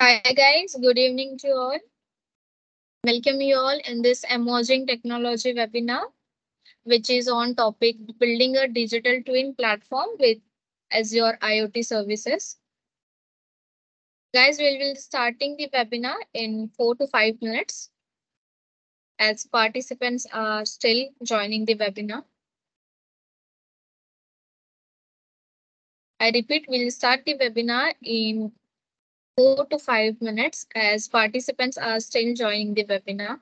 Hi guys, good evening to all. Welcome you all in this emerging technology webinar, which is on topic building a digital twin platform with Azure IoT services. Guys, we will be starting the webinar in 4 to 5 minutes as participants are still joining the webinar. I repeat, we'll start the webinar in 4 to 5 minutes as participants are still joining the webinar.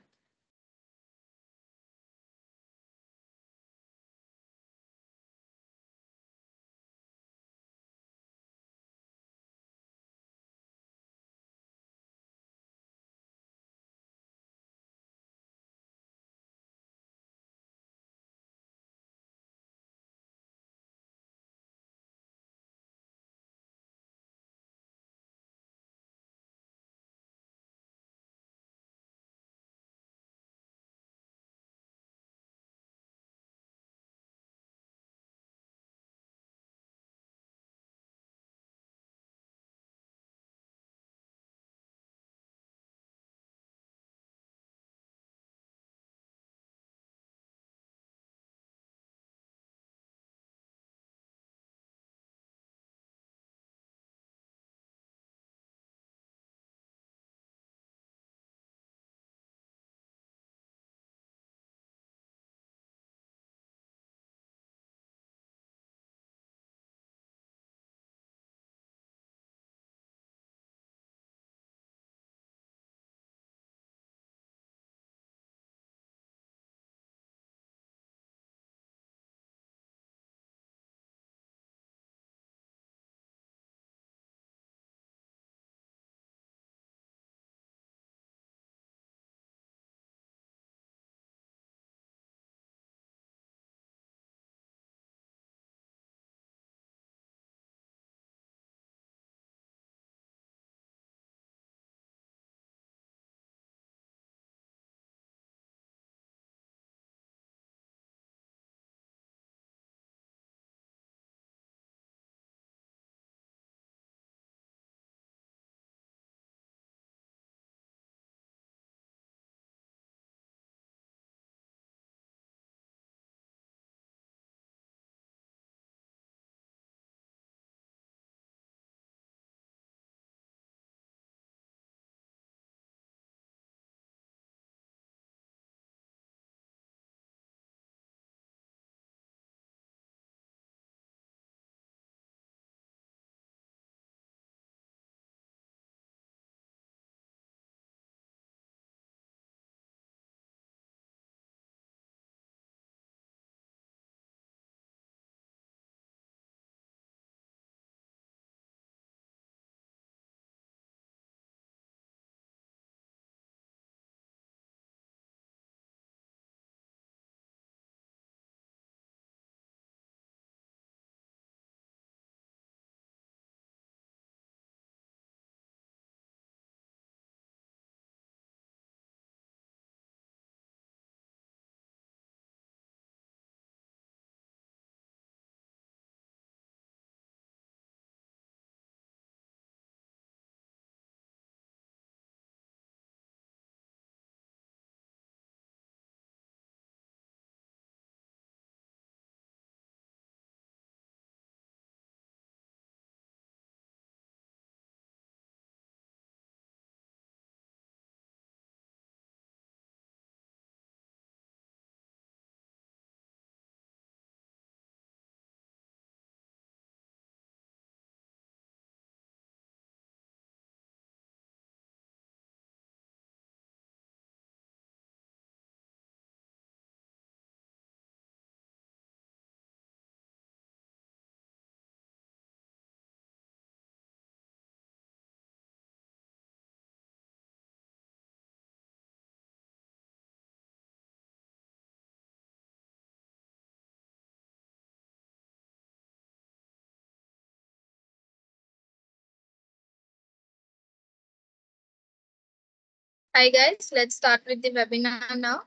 Hi guys, let's start with the webinar now.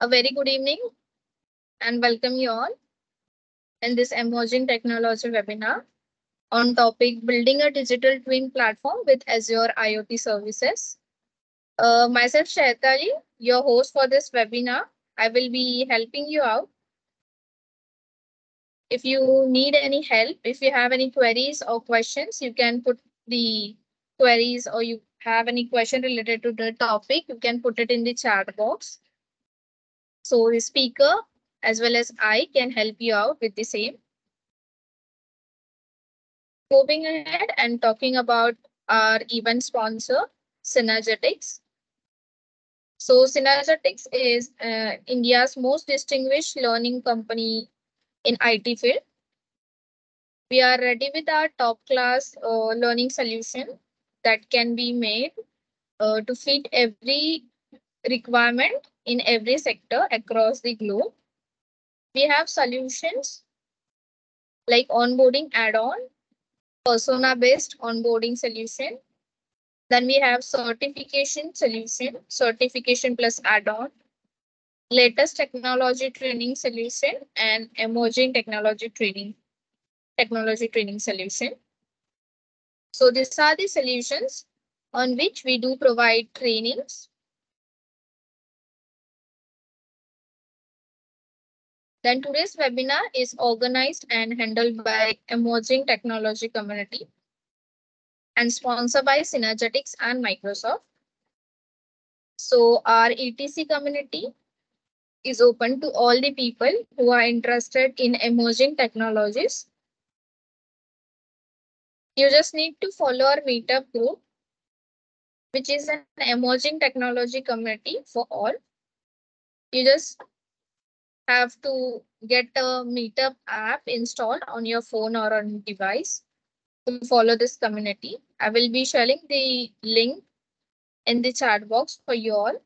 A very good evening and welcome you all in this emerging technology webinar on topic building a digital twin platform with Azure IoT services. Myself Shaitali, your host for this webinar. I will be helping you out. If you need any help, if you have any queries or questions, you can put the queries, or you have any question related to the topic, you can put it in the chat box. So the speaker as well as I can help you out with the same. Moving ahead and talking about our event sponsor, Synergetics. So Synergetics is India's most distinguished learning company in IT field. We are ready with our top class learning solution that can be made to fit every requirement in every sector across the globe. We have solutions like onboarding add-on, persona-based onboarding solution. Then we have certification solution, certification plus add-on, latest technology training solution, and emerging technology training solution. So these are the solutions on which we do provide trainings. Then today's webinar is organized and handled by emerging technology community and sponsored by Synergetics and Microsoft. So our ETC community is open to all the people who are interested in emerging technologies. You just need to follow our meetup group, which is an emerging technology community for all. You just have to get a meetup app installed on your phone or on device to follow this community. I will be sharing the link in the chat box for you all.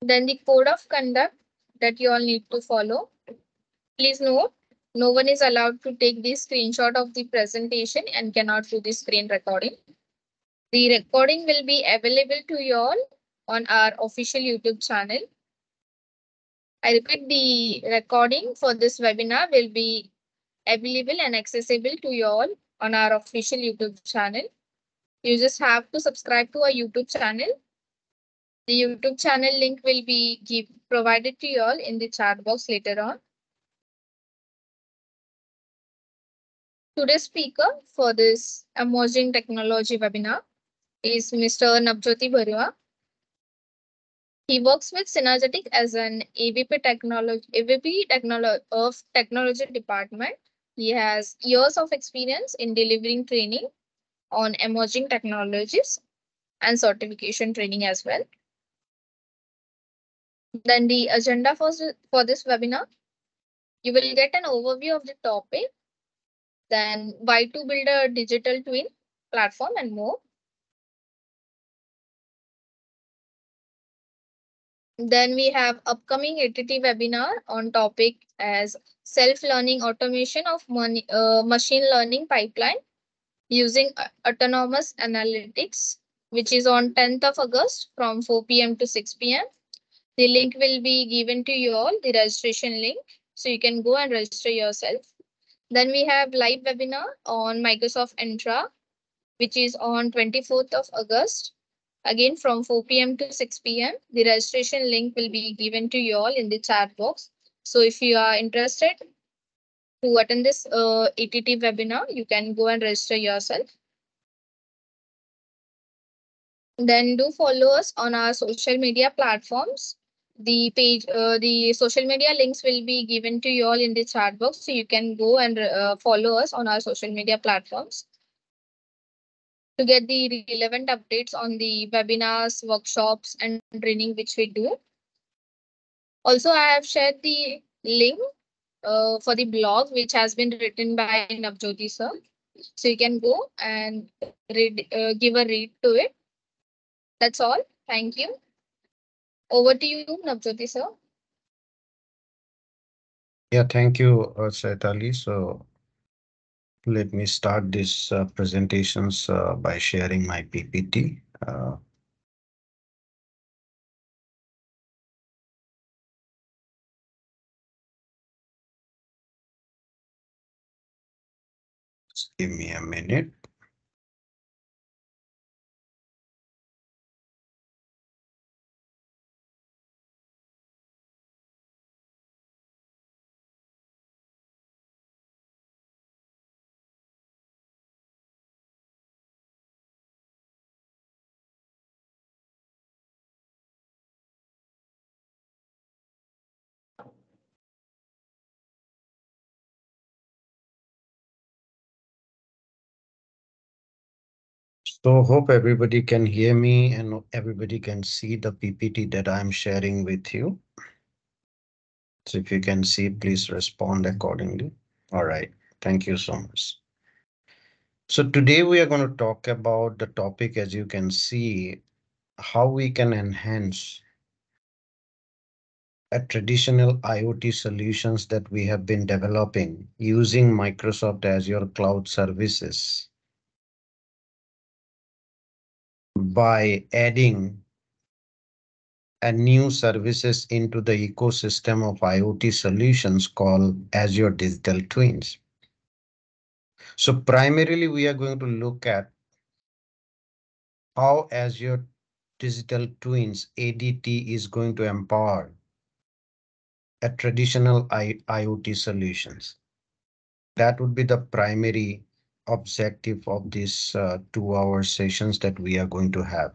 Then the code of conduct that you all need to follow. Please note, no one is allowed to take the screenshot of the presentation and cannot do the screen recording. The recording will be available to you all on our official YouTube channel. I repeat, the recording for this webinar will be available and accessible to you all on our official YouTube channel. You just have to subscribe to our YouTube channel. The YouTube channel link will be provided to you all in the chat box later on. Today's speaker for this emerging technology webinar is Mr. Navjyoti Bhariva. He works with Synergetics as an AVP of Technology Department. He has years of experience in delivering training on emerging technologies and certification training as well. Then the agenda for this webinar, you will get an overview of the topic. Then why to build a digital twin platform and more. Then we have upcoming ADT webinar on topic as self-learning automation of machine learning pipeline using autonomous analytics, which is on 10th of August from 4 PM to 6 PM. The link will be given to you all, the registration link, so you can go and register yourself. Then we have live webinar on Microsoft Entra, which is on 24th of August. Again, from 4 PM to 6 PM, the registration link will be given to you all in the chat box. So if you are interested to attend this ADT webinar, you can go and register yourself. Then do follow us on our social media platforms. The social media links will be given to you all in the chat box, so you can go and follow us on our social media platforms to get the relevant updates on the webinars, workshops, and training which we do. Also, I have shared the link for the blog which has been written by Navjyoti sir. So you can go and read, give a read to it. That's all. Thank you. Over to you, Navjyoti sir. Yeah, thank you, Shaitali. So let me start this presentations by sharing my PPT. Just give me a minute. So hope everybody can hear me and everybody can see the PPT that I'm sharing with you. So if you can see, please respond accordingly. All right. Thank you so much. So today we are going to talk about the topic, as you can see, how we can enhance a traditional IoT solutions that we have been developing using Microsoft Azure Cloud Services, by adding a new services into the ecosystem of IoT solutions called Azure Digital Twins. So primarily we are going to look at how Azure Digital Twins ADT is going to empower a traditional IoT solutions. That would be the primary objective of these 2-hour sessions that we are going to have.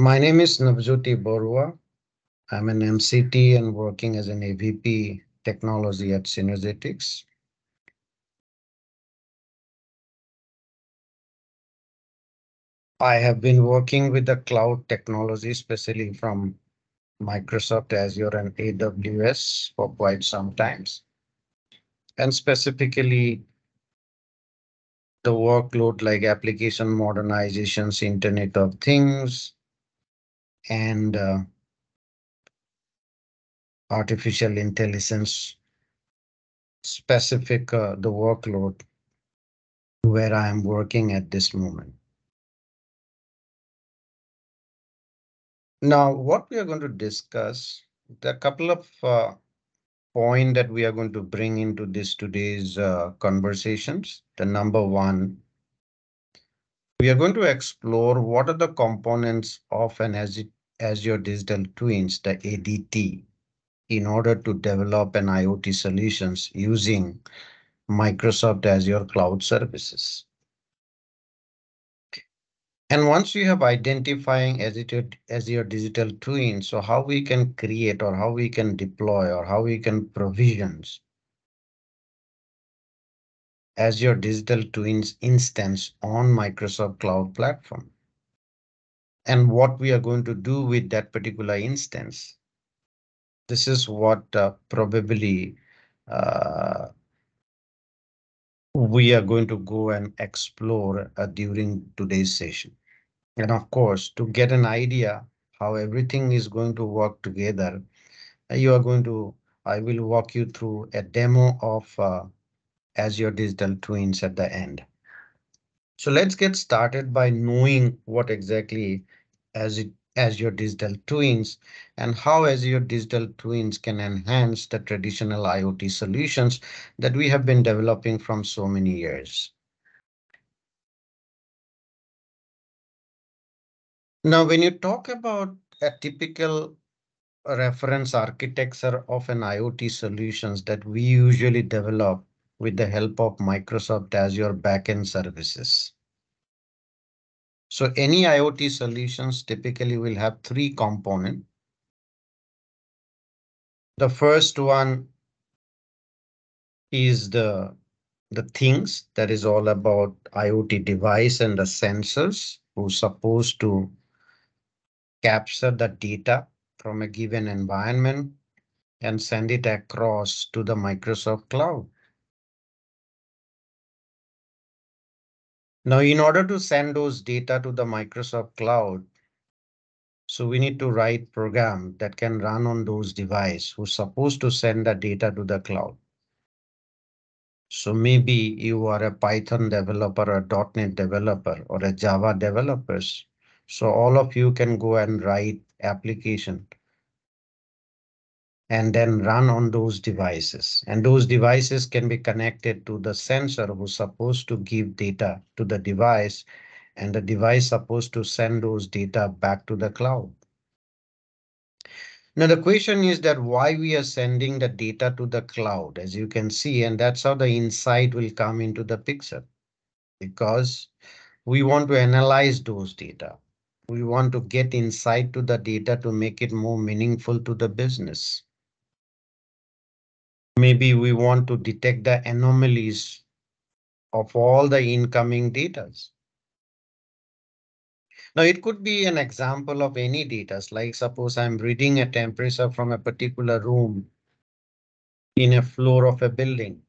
My name is Navjyoti Borua. I'm an MCT and working as an AVP technology at Synergetics. I have been working with the cloud technology, especially from Microsoft Azure and AWS for quite some time. And specifically the workload like application modernizations, Internet of Things, and artificial intelligence specific the workload where I am working at this moment. Now what we are going to discuss, the couple of point that we are going to bring into this today's conversations. The number one, we are going to explore what are the components of an Azure Digital Twins, the ADT, in order to develop an IoT solutions using Microsoft Azure Cloud Services. And once you have identifying Azure Digital Twin, so how we can create or how we can deploy or how we can provisions Azure Digital Twins instance on Microsoft Cloud Platform. And what we are going to do with that particular instance. This is what probably we are going to go and explore during today's session. And of course, to get an idea how everything is going to work together, I will walk you through a demo of Azure Digital Twins at the end. So let's get started by knowing what exactly Azure Digital Twins and how Azure Digital Twins can enhance the traditional IoT solutions that we have been developing from so many years. Now, when you talk about a typical reference architecture of an IoT solutions that we usually develop with the help of Microsoft Azure backend services. So any IoT solutions typically will have three components. The first one is the things that is all about IoT device and the sensors who's supposed to capture the data from a given environment and send it across to the Microsoft Cloud. Now, in order to send those data to the Microsoft Cloud, so we need to write program that can run on those devices who's supposed to send the data to the cloud. So maybe you are a Python developer, a .NET developer, or a Java developers. So all of you can go and write application and then run on those devices. And those devices can be connected to the sensor who's supposed to give data to the device, and the device is supposed to send those data back to the cloud. Now, the question is that why we are sending the data to the cloud, as you can see, and that's how the insight will come into the picture, because we want to analyze those data. We want to get insight to the data to make it more meaningful to the business. Maybe we want to detect the anomalies of all the incoming data. Now, it could be an example of any data, like suppose I'm reading a temperature from a particular room in a floor of a building.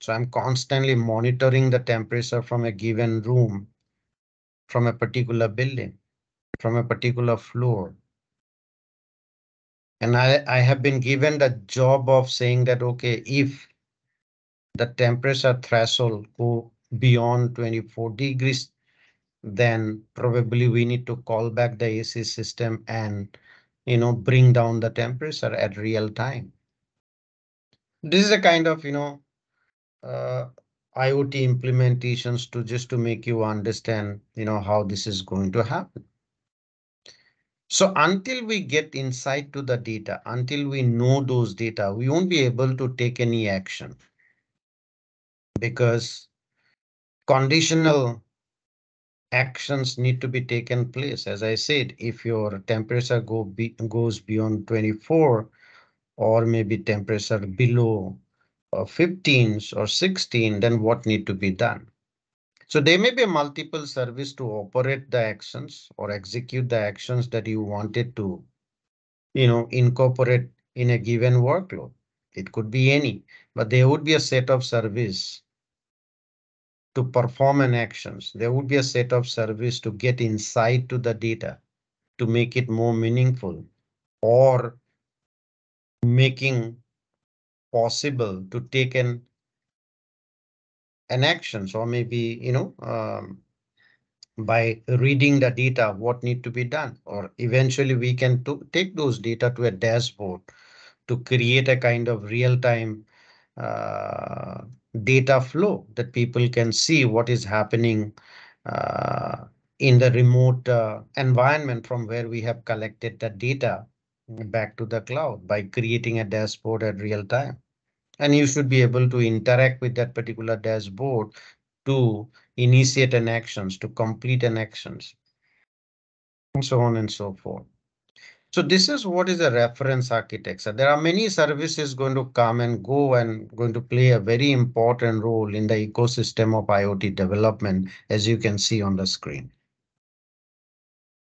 So I'm constantly monitoring the temperature from a given room, from a particular building, from a particular floor. And I have been given the job of saying that, OK, if the temperature threshold go beyond 24 degrees, then probably we need to call back the AC system and, you know, bring down the temperature at real time. This is a kind of, you know, IoT implementations to just to make you understand, you know, how this is going to happen. So until we get insight to the data, until we know those data, we won't be able to take any action, because conditional actions need to be taken place. As I said, if your temperature goes beyond 24, or maybe temperature below 15 or 16, then what need to be done? So there may be multiple service to operate the actions or execute the actions that you wanted to, you know, incorporate in a given workload. It could be any, but there would be a set of service to perform an actions. There would be a set of service to get insight to the data to make it more meaningful, or making possible to take an action, or maybe, you know, by reading the data, what need to be done, or eventually we can take those data to a dashboard to create a kind of real-time data flow that people can see what is happening in the remote environment from where we have collected the data back to the cloud by creating a dashboard at real time. And you should be able to interact with that particular dashboard to initiate an actions, to complete an actions, and so on and so forth. So this is what is a reference architecture. There are many services going to come and go and going to play a very important role in the ecosystem of IoT development, as you can see on the screen.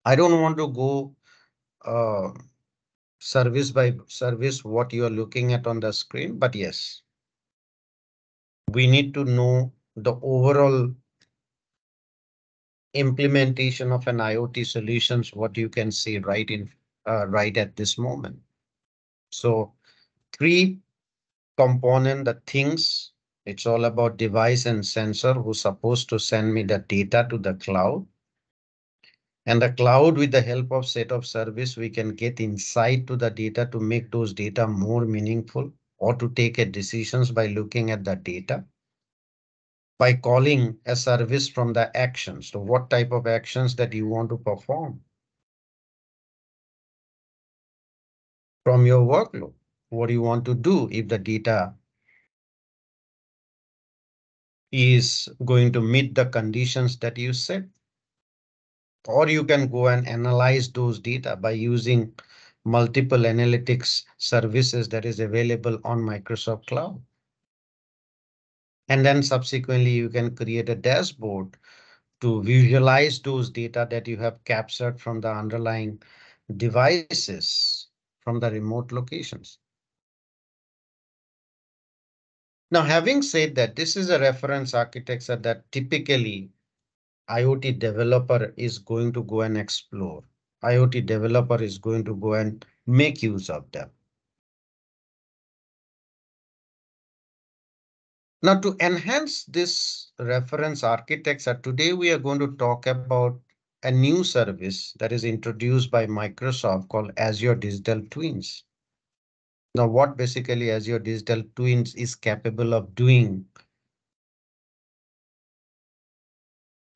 I don't want to go service by service what you are looking at on the screen, but yes, we need to know the overall implementation of an IoT solutions, what you can see right in right at this moment. So three component, the things, it's all about device and sensor who's supposed to send me the data to the cloud. And the cloud, with the help of set of service, we can get insight to the data to make those data more meaningful, or to take a decisions by looking at the data. By calling a service from the actions, so what type of actions that you want to perform from your workload, what do you want to do if the data is going to meet the conditions that you set. Or you can go and analyze those data by using multiple analytics services that is available on Microsoft Cloud. And then subsequently you can create a dashboard to visualize those data that you have captured from the underlying devices from the remote locations. Now, having said that, this is a reference architecture that typically IoT developer is going to go and explore. IoT developer is going to go and make use of them. Now, to enhance this reference architecture, today we are going to talk about a new service that is introduced by Microsoft called Azure Digital Twins. Now, what basically Azure Digital Twins is capable of doing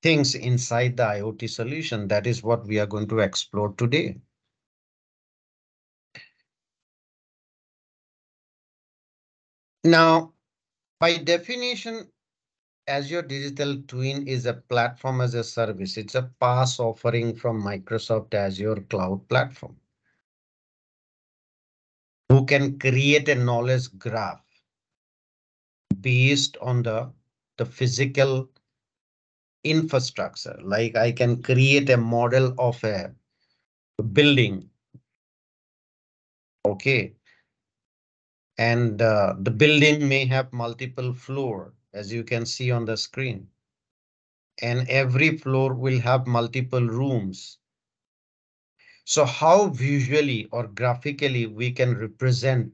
things inside the IoT solution, that is what we are going to explore today. Now, by definition, Azure Digital Twin is a platform as a service. It's a PaaS offering from Microsoft Azure Cloud Platform, who can create a knowledge graph based on the physical infrastructure. Like I can create a model of a building. Okay. And the building may have multiple floors, as you can see on the screen. And every floor will have multiple rooms. So how visually or graphically we can represent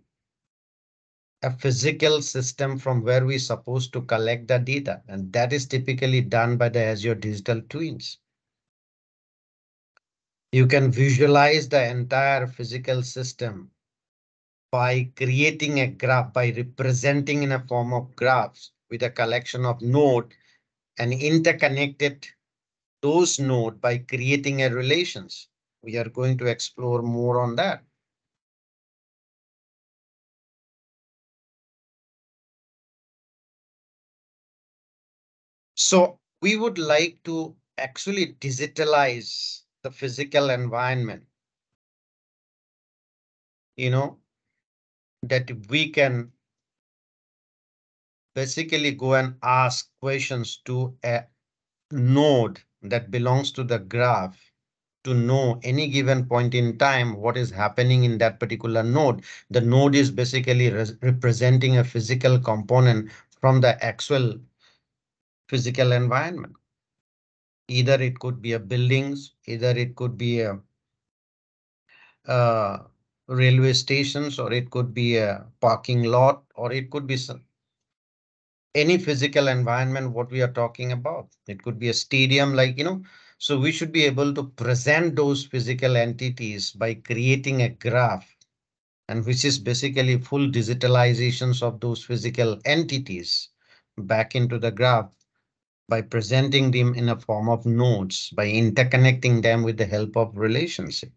a physical system from where we're supposed to collect the data, and that is typically done by the Azure Digital Twins. You can visualize the entire physical system by creating a graph, by representing in a form of graphs with a collection of nodes and interconnected those nodes by creating a relations. We are going to explore more on that. So we would like to actually digitalize the physical environment, you know, that we can basically go and ask questions to a node that belongs to the graph to know any given point in time what is happening in that particular node. The node is basically representing a physical component from the actual physical environment. Either it could be a buildings, either it could be a railway stations, or it could be a parking lot, or it could be some, any physical environment what we are talking about. It could be a stadium, like, you know, so we should be able to present those physical entities by creating a graph, and which is basically full digitalizations of those physical entities back into the graph by presenting them in a form of nodes, by interconnecting them with the help of relationship.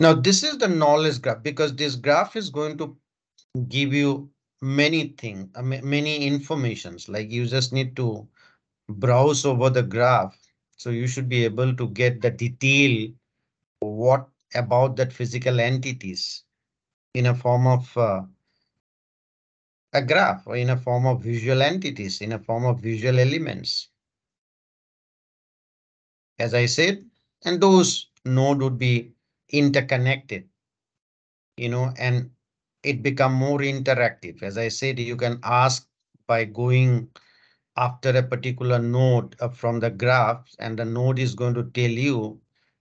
Now, this is the knowledge graph, because this graph is going to give you many things, many informations, like you just need to browse over the graph. So you should be able to get the detail what about that physical entities in a form of a graph, or in a form of visual entities, in a form of visual elements. As I said, and those node would be interconnected, you know, and it become more interactive. As I said, you can ask by going after a particular node from the graph, and the node is going to tell you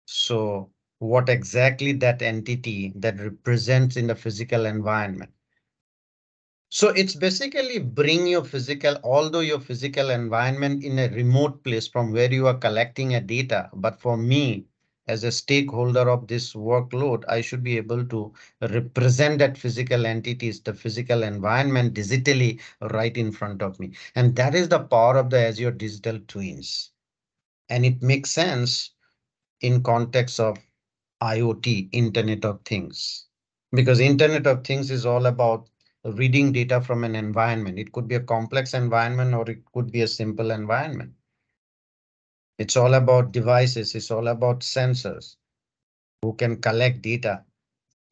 so what exactly that entity that represents in the physical environment. So it's basically bring your physical, although your physical environment in a remote place from where you are collecting a data, but for me, as a stakeholder of this workload, I should be able to represent that physical entities, the physical environment digitally right in front of me. And that is the power of the Azure Digital Twins. And it makes sense in context of IoT, Internet of Things, because Internet of Things is all about reading data from an environment. It could be a complex environment, or it could be a simple environment. It's all about devices, it's all about sensors who can collect data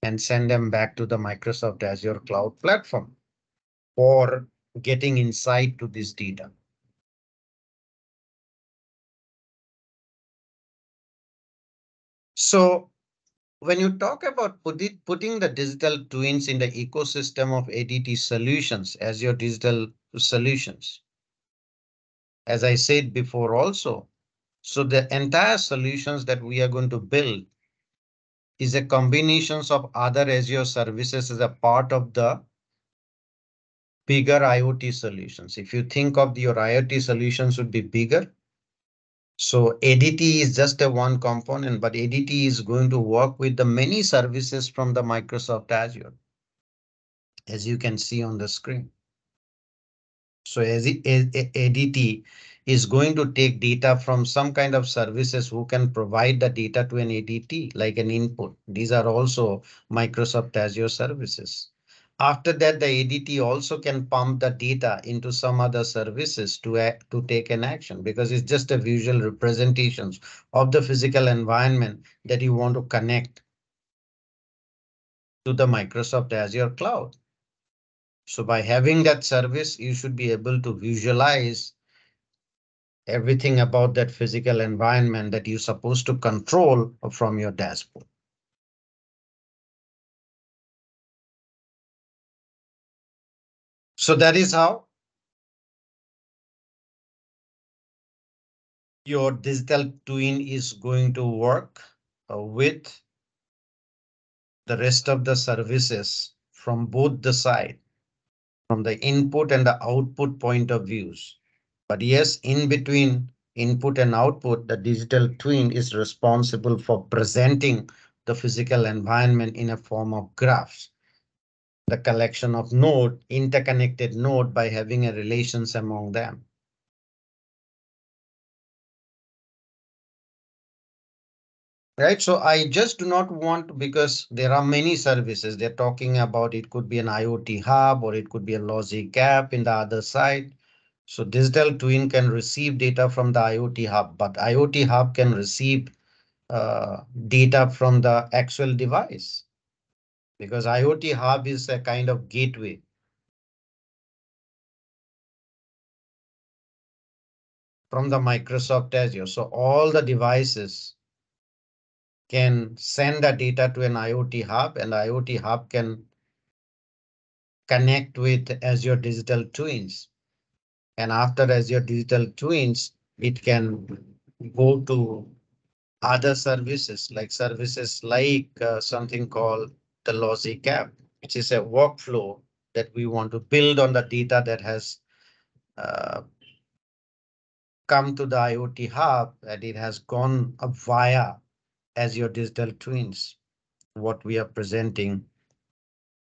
and send them back to the Microsoft Azure Cloud Platform for getting insight to this data. So when you talk about putting the digital twins in the ecosystem of ADT solutions, Azure Digital Solutions, as I said before also, so the entire solutions that we are going to build is a combination of other Azure services as a part of the bigger IoT solutions. If you think of your IoT solutions would be bigger, So ADT is just a one component, but ADT is going to work with the many services from the Microsoft Azure, as you can see on the screen. So ADT is going to take data from some kind of services who can provide the data to an ADT, like an input. These are also Microsoft Azure services. After that, the ADT also can pump the data into some other services to take an action, because it's just a visual representation of the physical environment that you want to connect to the Microsoft Azure cloud. So by having that service, you should be able to visualize everything about that physical environment that you're supposed to control from your dashboard. So that is how your digital twin is going to work with the rest of the services from both the side, from the input and the output point of views. But yes, in between input and output, the digital twin is responsible for presenting the physical environment in a form of graphs. The collection of nodes, interconnected nodes, by having a relations among them. Right, so I just do not want, because there are many services they're talking about. It could be an IoT hub, or it could be a logic app in the other side. So digital twin can receive data from the IoT hub, but IoT hub can receive data from the actual device, because IoT hub is a kind of gateway. From the Microsoft Azure, so all the devices can send the data to an IoT hub, and IoT hub can connect with Azure Digital Twins. And after Azure Digital Twins, it can go to other services, like something called the logic app, which is a workflow that we want to build on the data that has come to the IoT hub, and it has gone via Azure Digital Twins, what we are presenting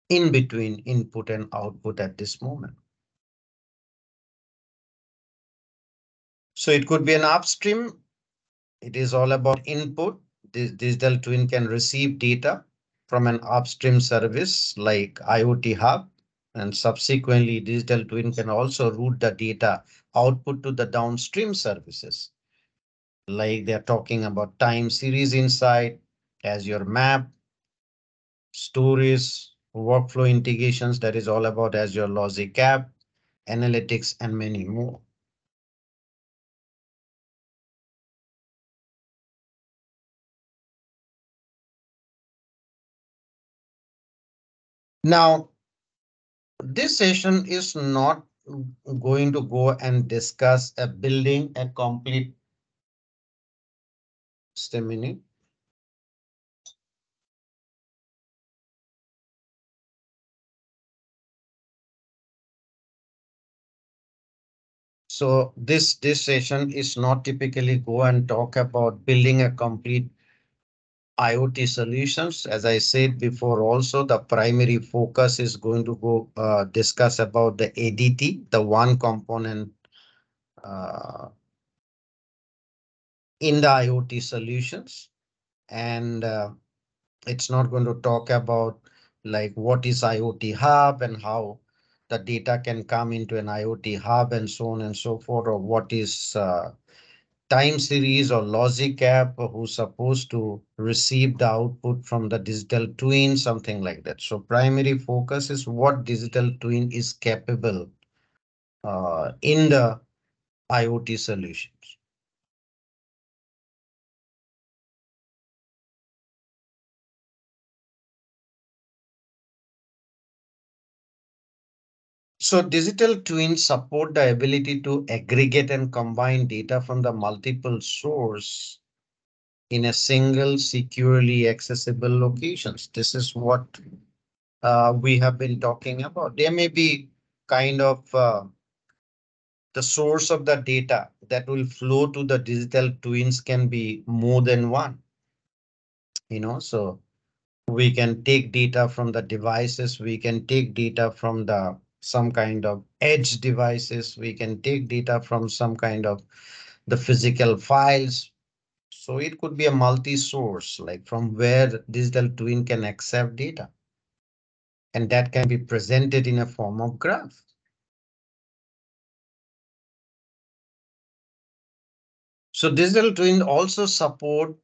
in between input and output at this moment. So it could be an upstream. It is all about input. This digital twin can receive data from an upstream service like IoT hub, and subsequently digital twin can also route the data output to the downstream services. Like they're talking about time series insight, Azure Map, storage, workflow integrations, that is all about Azure Logic App, analytics, and many more. Now, this session is not going to go and discuss building a complete system. So this session is not typically go and talk about building a complete IoT solutions. As I said before, also the primary focus is going to go discuss about the ADT, the one component in the IoT solutions, and it's not going to talk about like what is IoT hub and how the data can come into an IoT hub and so on and so forth, or what is time series or logic app, who's supposed to receive the output from the digital twin, something like that. So primary focus is what digital twin is capable in the IoT solutions. So digital twins support the ability to aggregate and combine data from the multiple sources in a single securely accessible locations. This is what we have been talking about. There may be kind of the source of the data that will flow to the digital twins can be more than one. You know, so we can take data from the devices, we can take data from the some kind of edge devices, we can take data from some kind of the physical files. So it could be a multi-source, like from where digital twin can accept data. And that can be presented in a form of graph. So digital twin also support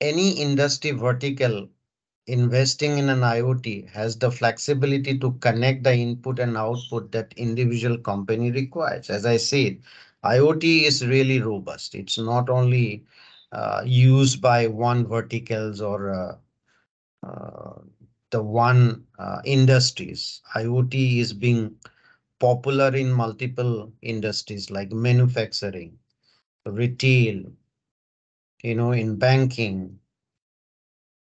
any industry vertical investing in an IoT has the flexibility to connect the input and output that individual company requires. As I said, IoT is really robust. It's not only used by one verticals or the one industries. IoT is being popular in multiple industries like manufacturing, retail, you know, in banking,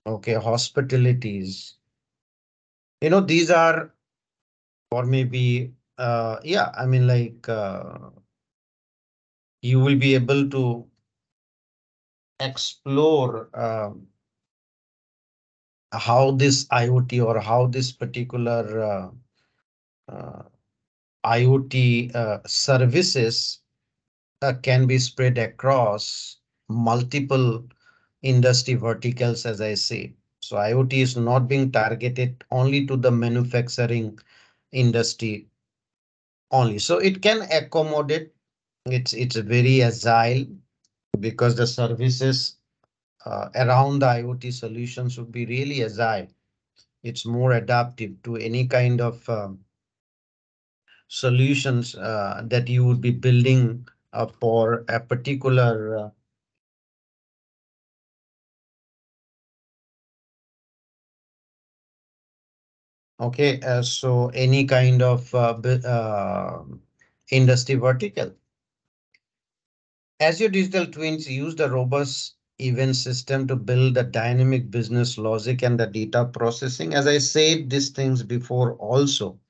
okay, hospitalities, you know, these are, or maybe, yeah, I mean, like, you will be able to explore how this IoT or how this particular IoT services can be spread across multiple industry verticals, as I say. So IoT is not being targeted only to the manufacturing industry only. So it can accommodate. It's very agile because the services around the IoT solutions would be really agile. It's more adaptive to any kind of solutions that you would be building for a particular okay, so any kind of industry vertical. Azure Digital Twins use the robust event system to build the dynamic business logic and the data processing. As I said, these things before also.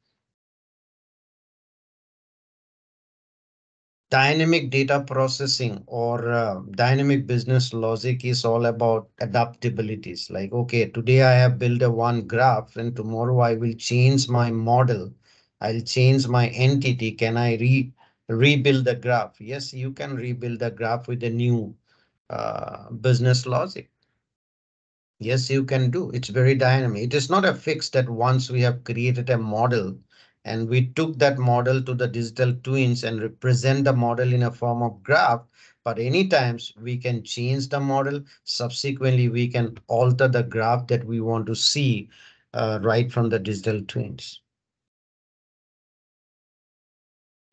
Dynamic data processing or dynamic business logic is all about adaptabilities. Like, okay, today I have built a one graph and tomorrow I will change my model. I'll change my entity. Can I rebuild the graph? Yes, you can rebuild the graph with a new business logic. Yes, you can do. It's very dynamic. It is not a fix that once we have created a model, and we took that model to the digital twins and represent the model in a form of graph. But any times we can change the model. Subsequently, we can alter the graph that we want to see right from the digital twins.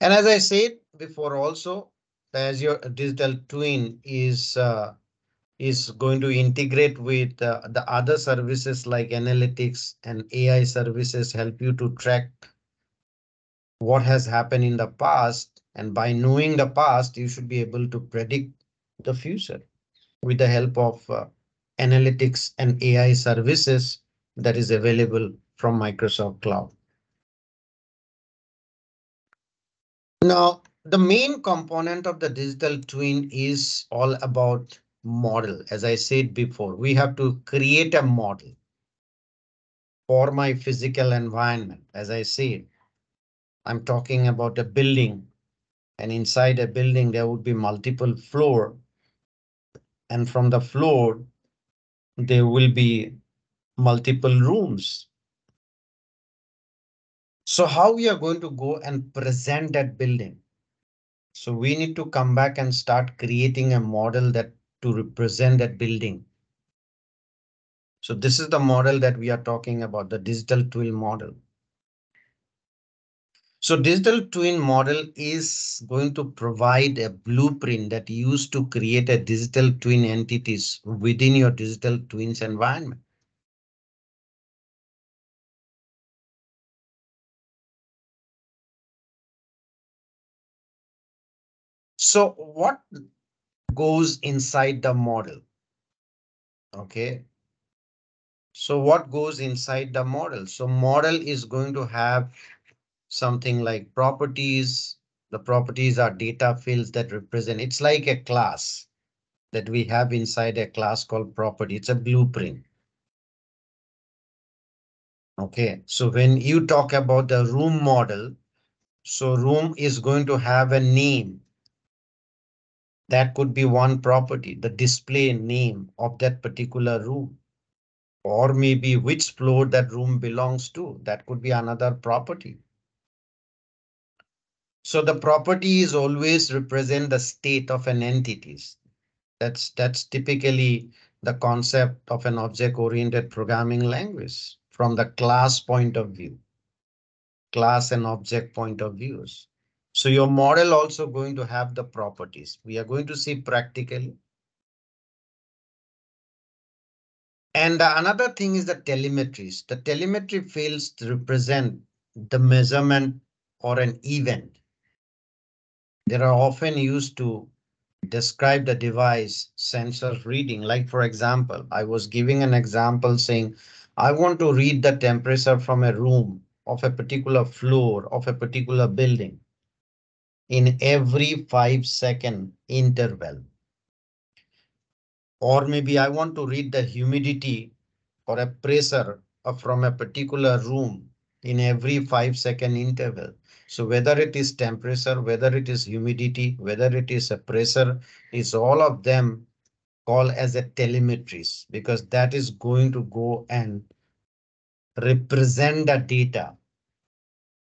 And as I said before also, the Azure Digital Twin is going to integrate with the other services like analytics and AI services, help you to track what has happened in the past, and by knowing the past, you should be able to predict the future with the help of analytics and AI services that is available from Microsoft Cloud. Now, the main component of the digital twin is all about model. As I said before, we have to create a model for my physical environment. As I said, I'm talking about a building, and inside a building there would be multiple floors, and from the floor there will be multiple rooms. So how we are going to go and present that building? So we need to come back and start creating a model that to represent that building. So this is the model that we are talking about, the digital twin model. So digital twin model is going to provide a blueprint that you use to create a digital twin entities within your digital twins environment. So what goes inside the model? Okay. So what goes inside the model? So model is going to have something like properties, The properties are data fields that represent, it's like a class that we have inside a class called property. It's a blueprint. OK, so when you talk about the room model, so room is going to have a name. That could be one property, the display name of that particular room, or maybe which floor that room belongs to. That could be another property. So the properties always represent the state of an entities. That's typically the concept of an object-oriented programming language from the class point of view, class and object point of views. So your model also going to have the properties. We are going to see practically. And another thing is the telemetries. The telemetry fields represent the measurement or an event. They are often used to describe the device sensor reading. Like for example, I was giving an example saying, I want to read the temperature from a room of a particular floor of a particular building in every 5-second interval. Or maybe I want to read the humidity or a pressure from a particular room in every 5-second interval. So whether it is temperature, whether it is humidity, whether it is a pressure, is all of them called as a telemetries, because that is going to go and represent the data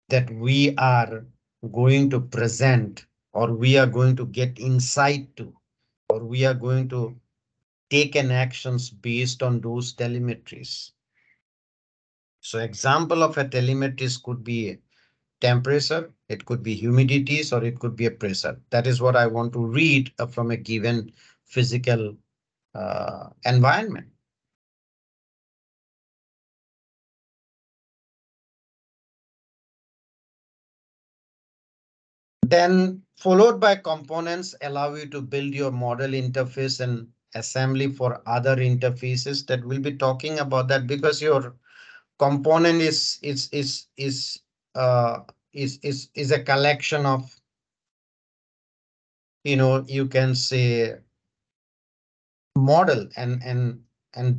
that we are going to present, or we are going to get insight to, or we are going to take an actions based on those telemetries. So example of a telemetries could be a temperature, it could be humidities, or it could be a pressure. That is what I want to read from a given physical environment. Then followed by components allow you to build your model interface and assembly for other interfaces. That we'll be talking about that, because your component is a collection of, you know, you can say model, and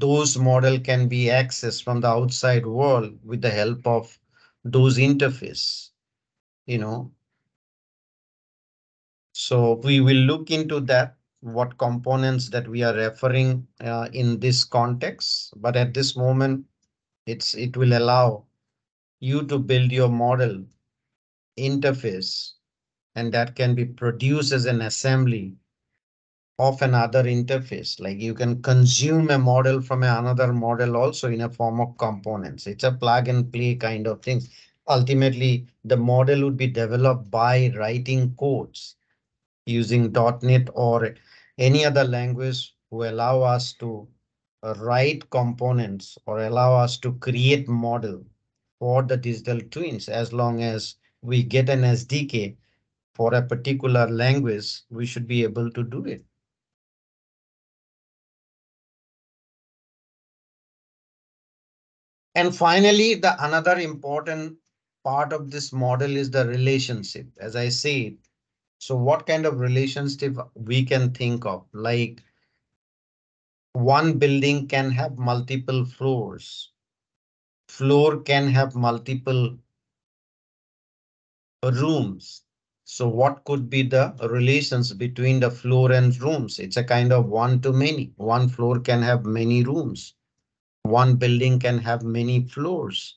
those model can be accessed from the outside world with the help of those interface, you know. So we will look into that, what components that we are referring in this context, but at this moment, it will allow you to build your model interface, and that can be produced as an assembly of another interface. Like you can consume a model from another model also in a form of components. It's a plug and play kind of thing. Ultimately, the model would be developed by writing codes using .NET or any other language who allow us to write components or allow us to create model for the digital twins. As long as we get an SDK for a particular language, we should be able to do it. And finally, the another important part of this model is the relationship. As I said, so what kind of relationship we can think of, like one building can have multiple floors. Floor can have multiple rooms. So what could be the relations between the floor and rooms? It's a kind of one to many. One floor can have many rooms. One building can have many floors.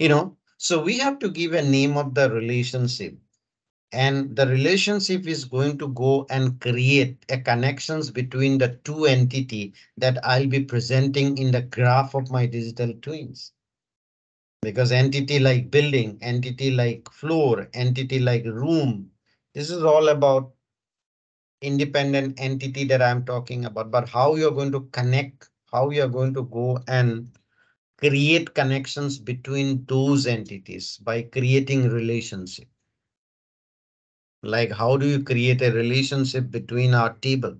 You know, so we have to give a name of the relationship. And the relationship is going to go and create a connections between the two entity that I'll be presenting in the graph of my digital twins. Because entity like building, entity like floor, entity like room, this is all about independent entity that I'm talking about, but how you're going to connect, how you're going to go and create connections between those entities by creating relationship. Like how do you create a relationship between our table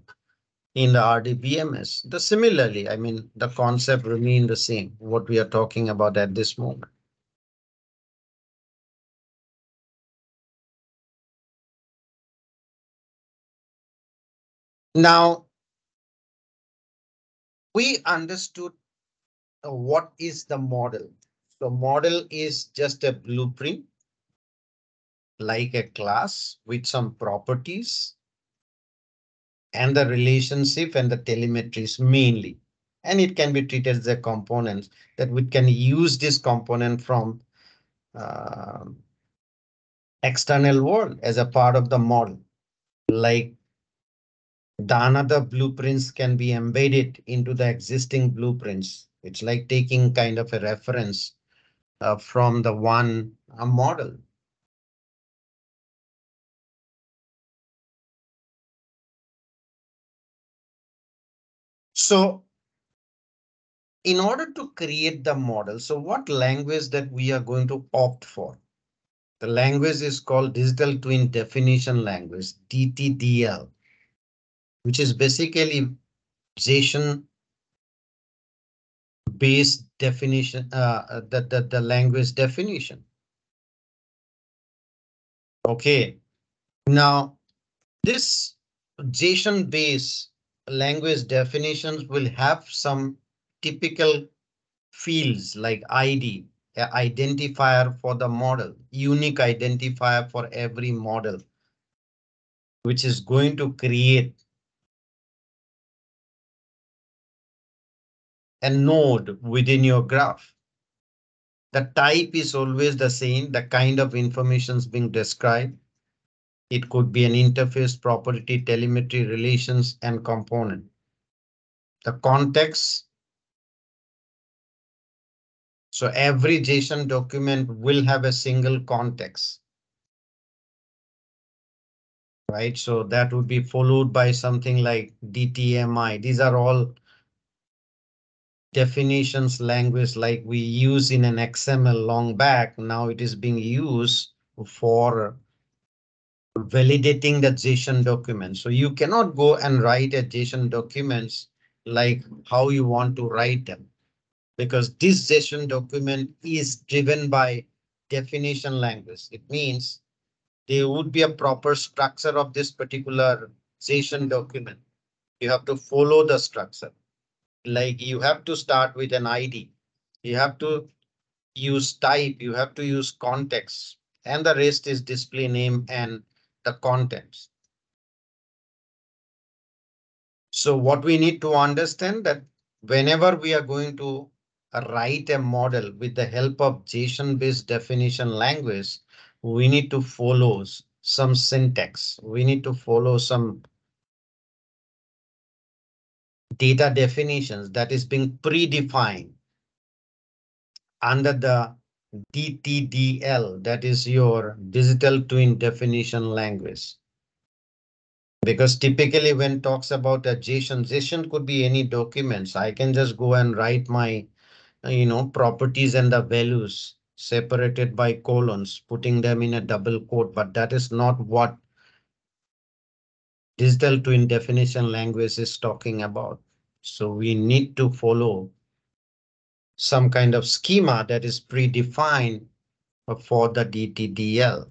in the RDBMS? Similarly, I mean, the concept remains the same, what we are talking about at this moment. Now, we understood what is the model. So model is just a blueprint, like a class with some properties and the relationship and the telemetries mainly. And it can be treated as a component that we can use this component from external world as a part of the model. Like the another blueprints can be embedded into the existing blueprints. It's like taking kind of a reference from the one model. So in order to create the model, so what language that we are going to opt for? The language is called Digital Twin Definition Language, DTDL, which is basically JSON-based definition, the language definition. Okay, now this JSON-based language definitions will have some typical fields like ID, an identifier for the model, unique identifier for every model, which is going to create a node within your graph. The type is always the same, the kind of information is being described. It could be an interface, property, telemetry, relations, and component. The context. So every JSON document will have a single context. Right, so that would be followed by something like DTMI. These are all definitions language like we use in an XML long back. Now it is being used for validating the JSON document. So you cannot go and write a JSON documents like how you want to write them, because this JSON document is driven by definition language. It means there would be a proper structure of this particular JSON document. You have to follow the structure. Like you have to start with an ID. You have to use type. You have to use context, and the rest is display name and the contents. So what we need to understand that whenever we are going to write a model with the help of JSON-based definition language, we need to follow some syntax. We need to follow some data definitions that is being predefined under the DTDL, that is your Digital Twin Definition Language. Because typically when talks about a JSON could be any documents. I can just go and write my, properties and the values separated by colons, putting them in a double quote, but that is not what Digital Twin Definition Language is talking about. So we need to follow some kind of schema that is predefined for the DTDL.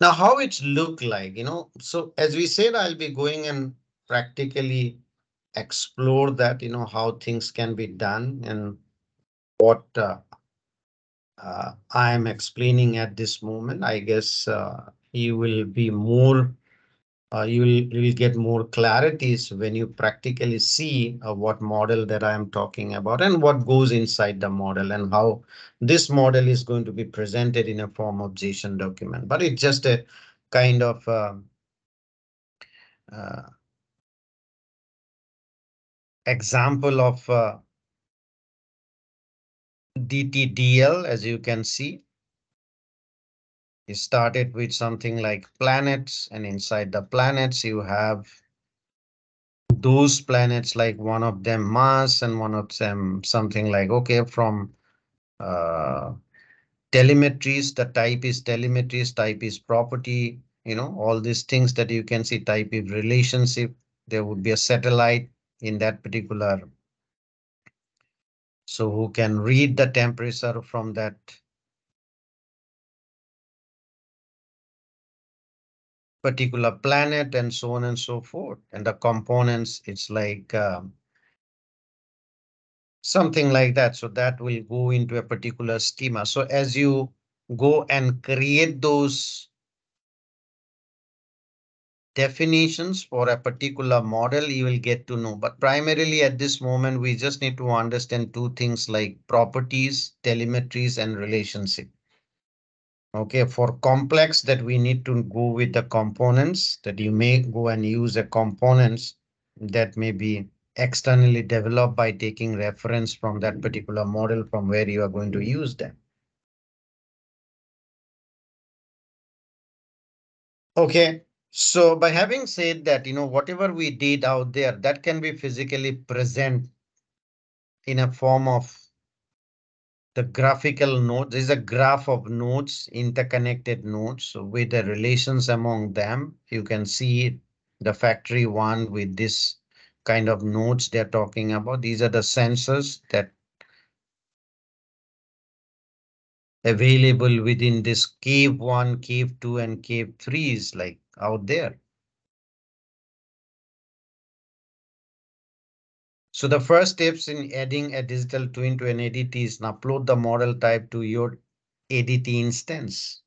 Now, how it look like, so as we said, I'll be going and practically explore that, how things can be done and what I am explaining at this moment. I guess you will be more, you will get more clarities when you practically see what model that I am talking about and what goes inside the model and how this model is going to be presented in a form of JSON document. But it's just a kind of example of DTDL, as you can see. It started with something like planets, and inside the planets you have those planets, like one of them Mars and one of them something like, okay, from telemetries, the type is telemetries, type is property, all these things that you can see, type is relationship. There would be a satellite in that particular. So who can read the temperature from that particular planet and so on and so forth. And the components, it's like something like that. So that will go into a particular schema. So as you go and create those definitions for a particular model, you will get to know. But primarily at this moment, we just need to understand two things like properties, telemetries, and relationship. OK, for complex that we need to go with the components that you may go and use a components that may be externally developed by taking reference from that particular model from where you are going to use them. OK, so by having said that, you know, whatever we did out there that can be physically present in a form of the graphical nodes. This is a graph of nodes, interconnected nodes, so with the relations among them. You can see the factory one with this kind of nodes they're talking about. These are the sensors that available within this cave one, cave two, and cave three is like out there. So the first steps in adding a digital twin to an ADT is to upload the model type to your ADT instance.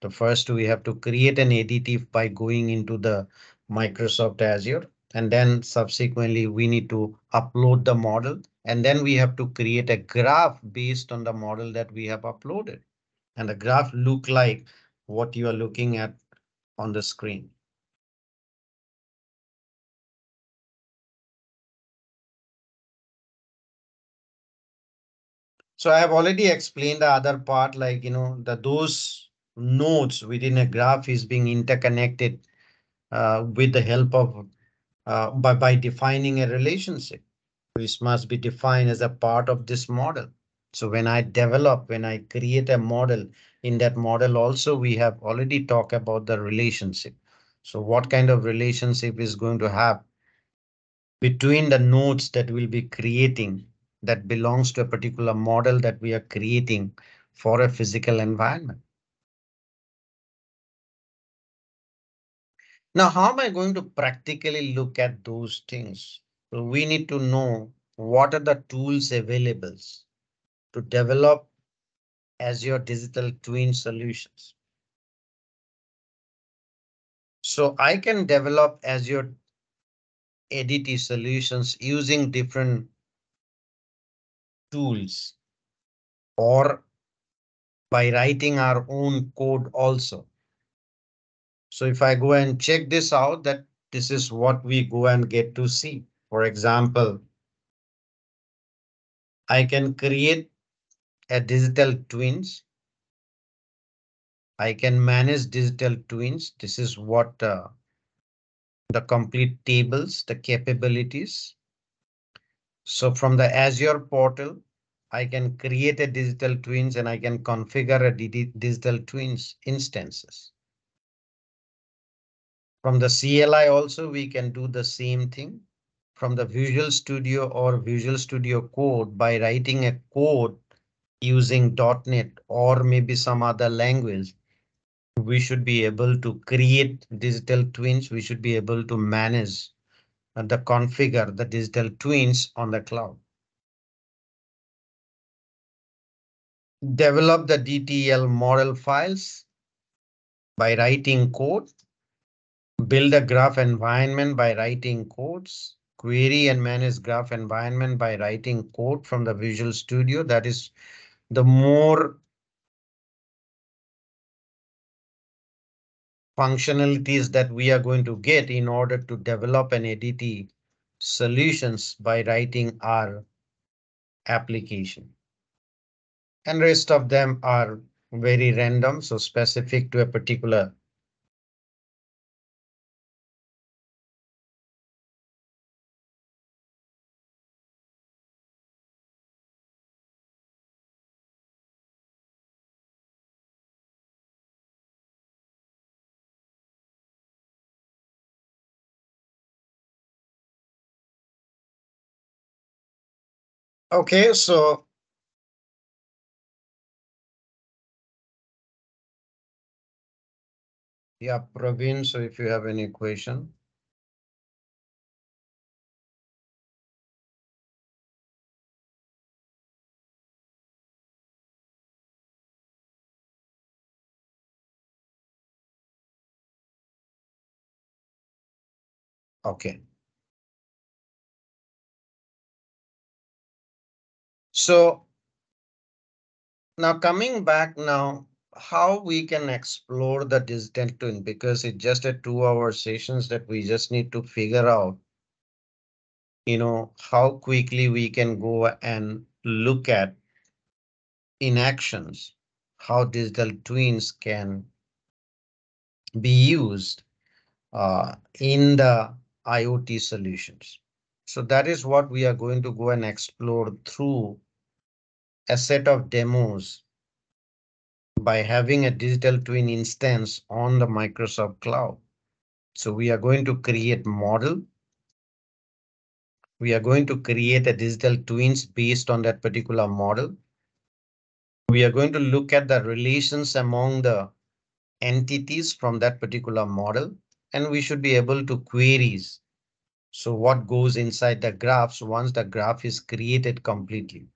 The first we have to create an ADT by going into the Microsoft Azure, and then subsequently we need to upload the model, and then we have to create a graph based on the model that we have uploaded. And the graph look like what you are looking at on the screen. So I have already explained the other part, like, you know, that those nodes within a graph is being interconnected with the help of by defining a relationship, which must be defined as a part of this model. So when I create a model, in that model also we have already talked about the relationship. So what kind of relationship is going to have between the nodes that we'll be creating that belongs to a particular model that we are creating for a physical environment. Now, how am I going to practically look at those things? So we need to know what are the tools available to develop Azure Digital Twin solutions. So I can develop Azure ADT solutions using different tools or by writing our own code also. So if I go and check this out, that this is what we go and get to see. For example, I can create a digital twins. I can manage digital twins. This is what the complete tables, the capabilities. So from the Azure portal, I can create a digital twins and I can configure a digital twins instances. From the CLI also, we can do the same thing. From the Visual Studio or Visual Studio Code by writing a code using .NET or maybe some other language, we should be able to create digital twins. We should be able to manage and configure the digital twins on the cloud. Develop the DTL model files by writing code. Build a graph environment by writing codes. Query and manage graph environment by writing code from the Visual Studio. That is the more functionalities that we are going to get in order to develop an ADT solutions by writing our application. And rest of them are very random, so specific to a particular OK, so Yeah, Praveen, so if you have any question. Okay. So now coming back now, how we can explore the digital twin, because it's just a 2-hour sessions that we just need to figure out, you know, how quickly we can go and look at in actions, how digital twins can be used in the IoT solutions. So that is what we are going to go and explore through a set of demos by having a digital twin instance on the Microsoft Cloud. So we are going to create model. We are going to create a digital twins based on that particular model. We are going to look at the relations among the entities from that particular model, and we should be able to queries. So what goes inside the graphs once the graph is created completely.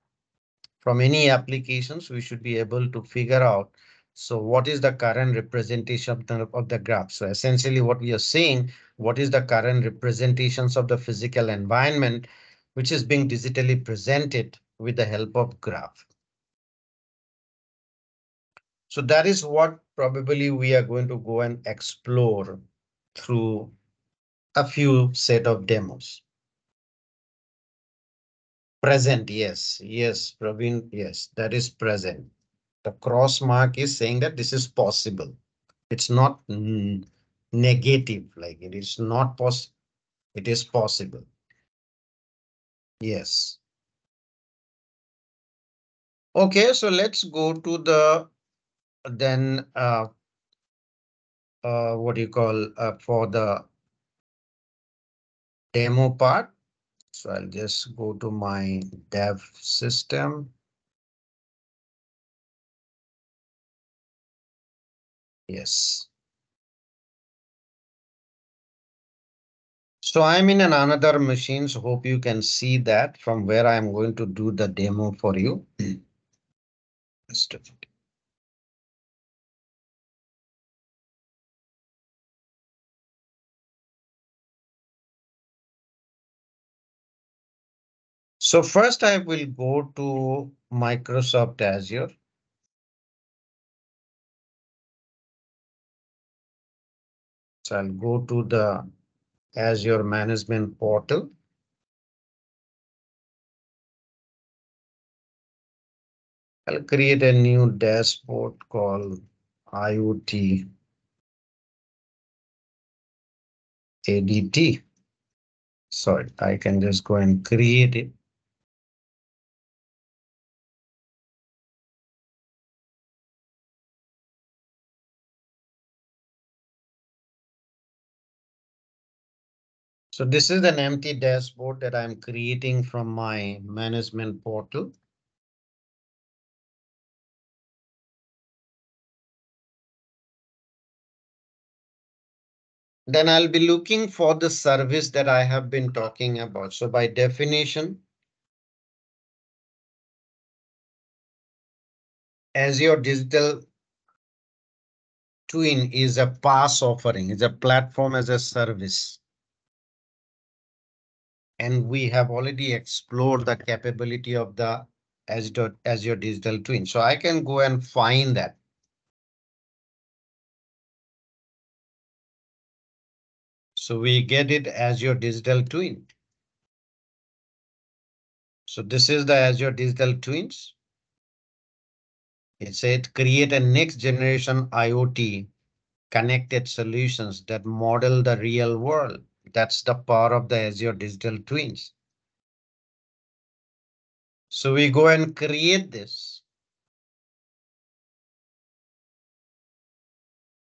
From any applications, we should be able to figure out, so what is the current representation of the graph? So essentially what we are saying, what is the current representations of the physical environment, which is being digitally presented with the help of graph. So that is what probably we are going to go and explore through a few set of demos. Present, yes, Praveen, yes, that is present. The cross mark is saying that this is possible. It's not negative, like it is not possible. It is possible. Yes. OK, so let's go to the then. What do you call for the demo part? So I'll just go to my dev system. Yes. So I'm in another machine, so hope you can see that from where I'm going to do the demo for you. Just a minute. So first I will go to Microsoft Azure. So I'll go to the Azure Management Portal. I'll create a new dashboard called IoT ADT. Sorry, I can just go and create it. So this is an empty dashboard that I'm creating from my management portal. Then I'll be looking for the service that I have been talking about. So by definition, Azure Digital Twin is a PaaS offering, it's a platform as a service. And we have already explored the capability of the Azure Digital Twin. So I can go and find that. So we get it Azure Digital Twin. So this is the Azure Digital Twins. It said create a next generation IoT connected solutions that model the real world. That's the power of the Azure Digital Twins. So we go and create this.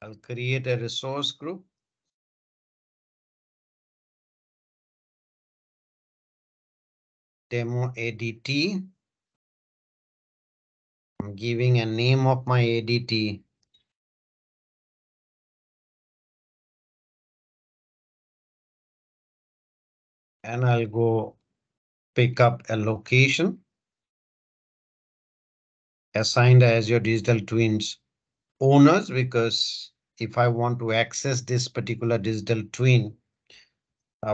I'll create a resource group. Demo ADT. I'm giving a name of my ADT. and I'll go pick up a location assigned as your Digital Twins owners, because if I want to access this particular Digital Twin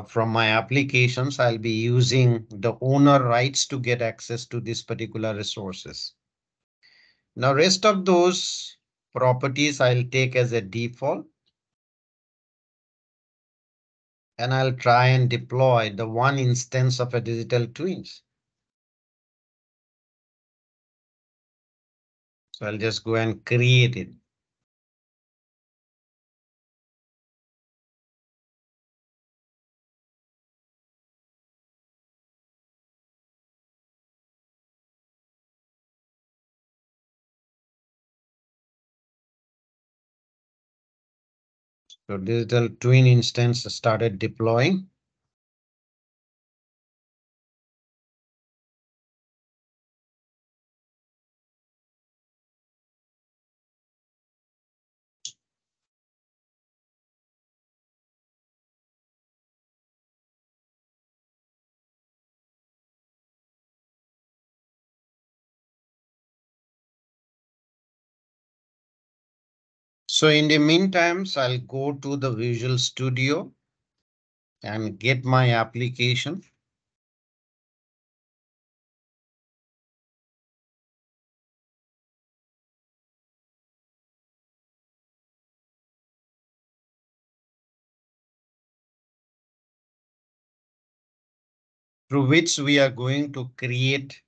from my applications, I'll be using the owner rights to get access to these particular resources. Now rest of those properties I'll take as a default. And I'll try and deploy the one instance of a Digital Twins. So I'll just go and create it. So Digital Twin instance started deploying. So in the meantime, I'll go to the Visual Studio and get my application. Through which we are going to create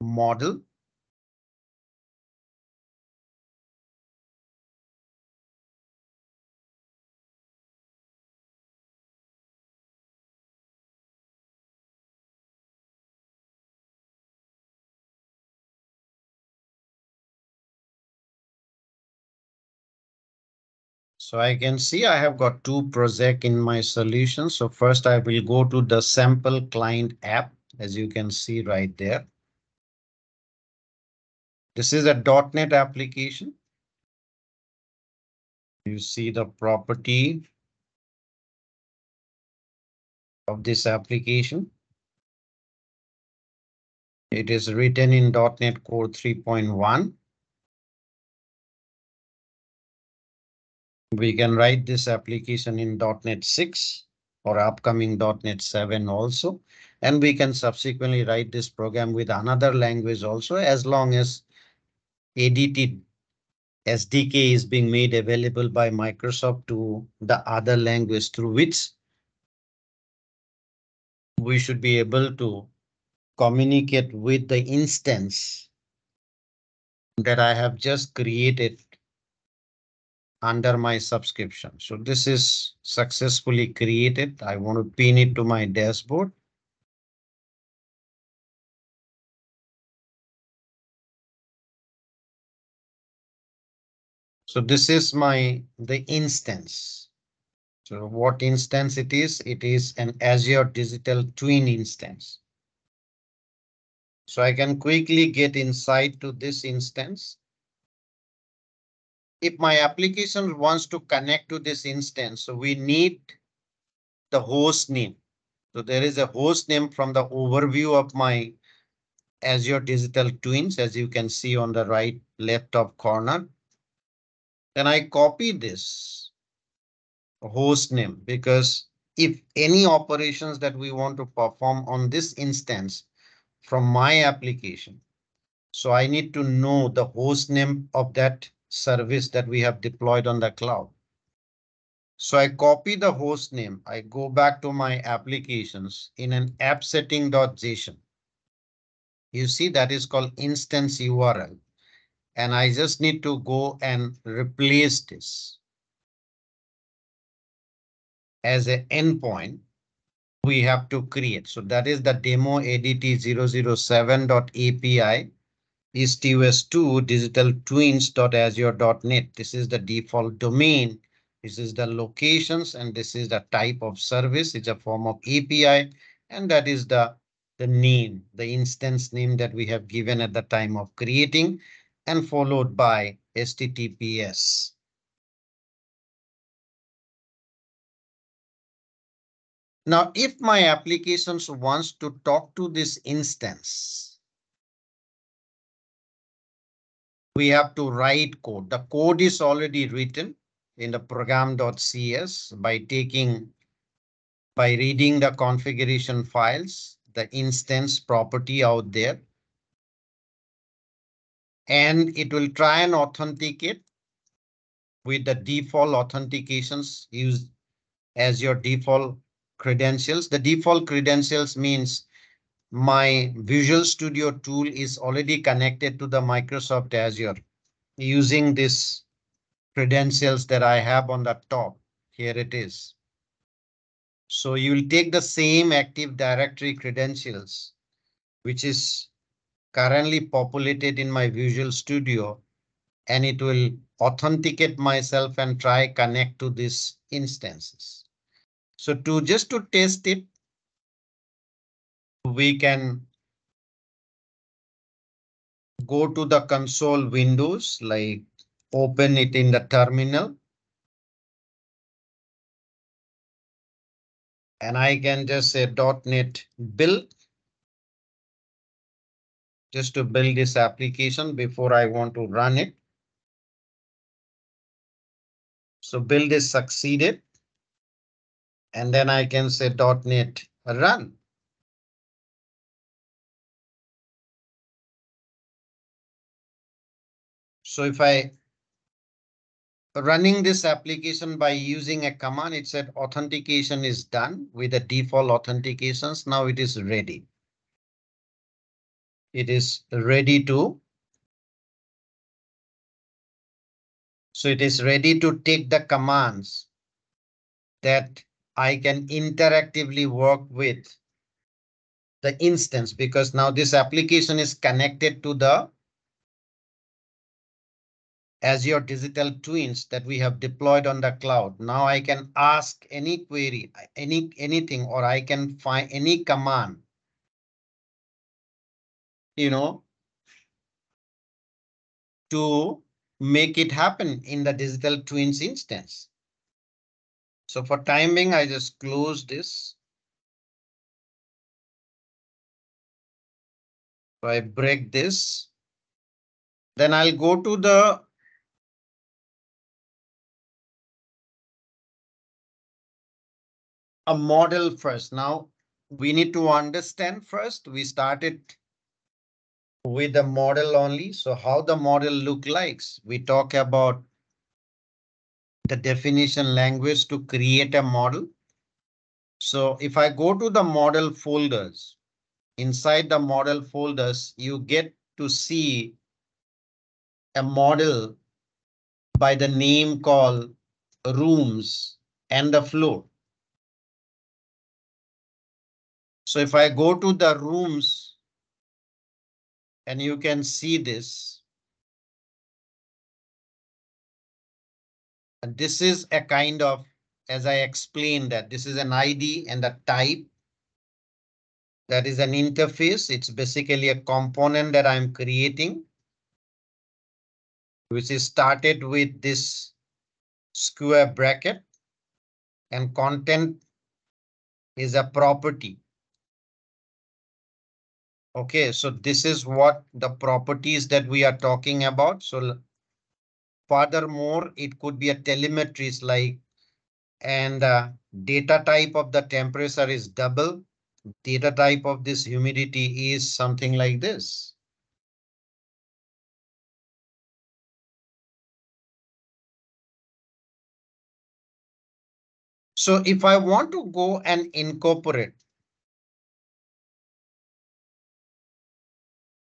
a model. So I can see I have got two projects in my solution. So first I will go to the sample client app, as you can see right there. This is a .NET application. You see the property of this application. It is written in .NET Core 3.1. We can write this application in .NET 6 or upcoming .NET 7 also, and we can subsequently write this program with another language also, as long as ADT SDK is being made available by Microsoft to the other language, through which we should be able to communicate with the instance that I have just created under my subscription. So this is successfully created. I want to pin it to my dashboard. So this is the instance. So what instance it is? It is an Azure Digital Twin instance. So I can quickly get inside to this instance. If my application wants to connect to this instance, so we need the host name. So there is a host name from the overview of my Azure Digital Twins, as you can see on the right left top corner. Then I copy this host name, because if any operations that we want to perform on this instance from my application, so I need to know the host name of that service that we have deployed on the cloud. So I copy the host name. I go back to my applications in an app setting.json. You see that is called instance URL, and I just need to go and replace this as an endpoint we have to create. So that is the demo ADT 007.api. East US 2 digitaltwins.azure.net. This is the default domain. This is the locations, and this is the type of service. It's a form of API, and that is the name, the instance name that we have given at the time of creating, and followed by HTTPS. Now, if my applications wants to talk to this instance, we have to write code. The code is already written in the program.cs by reading the configuration files, the instance property out there. And it will try and authenticate with the default authentications used as your default credentials. The default credentials means my Visual Studio tool is already connected to the Microsoft Azure using this credentials that I have on the top. Here it is. So you will take the same Active Directory credentials, which is currently populated in my Visual Studio, and it will authenticate myself and try connect to these instances. So just to test it, we can go to the console windows, like open it in the terminal. And I can just say .NET build. Just to build this application before I want to run it. So build is succeeded. And then I can say .NET run. So if I running this application by using a command, it said authentication is done with the default authentications. Now it is ready. It is ready to. So it is ready to take the commands that I can interactively work with the instance, because now this application is connected to the Azure Digital Twins that we have deployed on the cloud. Now I can ask any query, anything, or I can find any command. You know, to make it happen in the Digital Twins instance. So for timing, I just close this. So I break this. Then I'll go to the model first. Now we need to understand first. We started with the model only. So how the model look like? We talk about the definition language to create a model. So if I go to the model folders, inside the model folders, you get to see a model by the name called rooms and the floor. So if I go to the rooms, and you can see this. And this is a kind of, as I explained, that this is an ID and a type. That is an interface. It's basically a component that I'm creating, which is started with this square bracket, and content is a property. OK, so this is what the properties that we are talking about. So furthermore, it could be a telemetries like, and data type of the temperature is double. Data type of this humidity is something like this. So if I want to go and incorporate,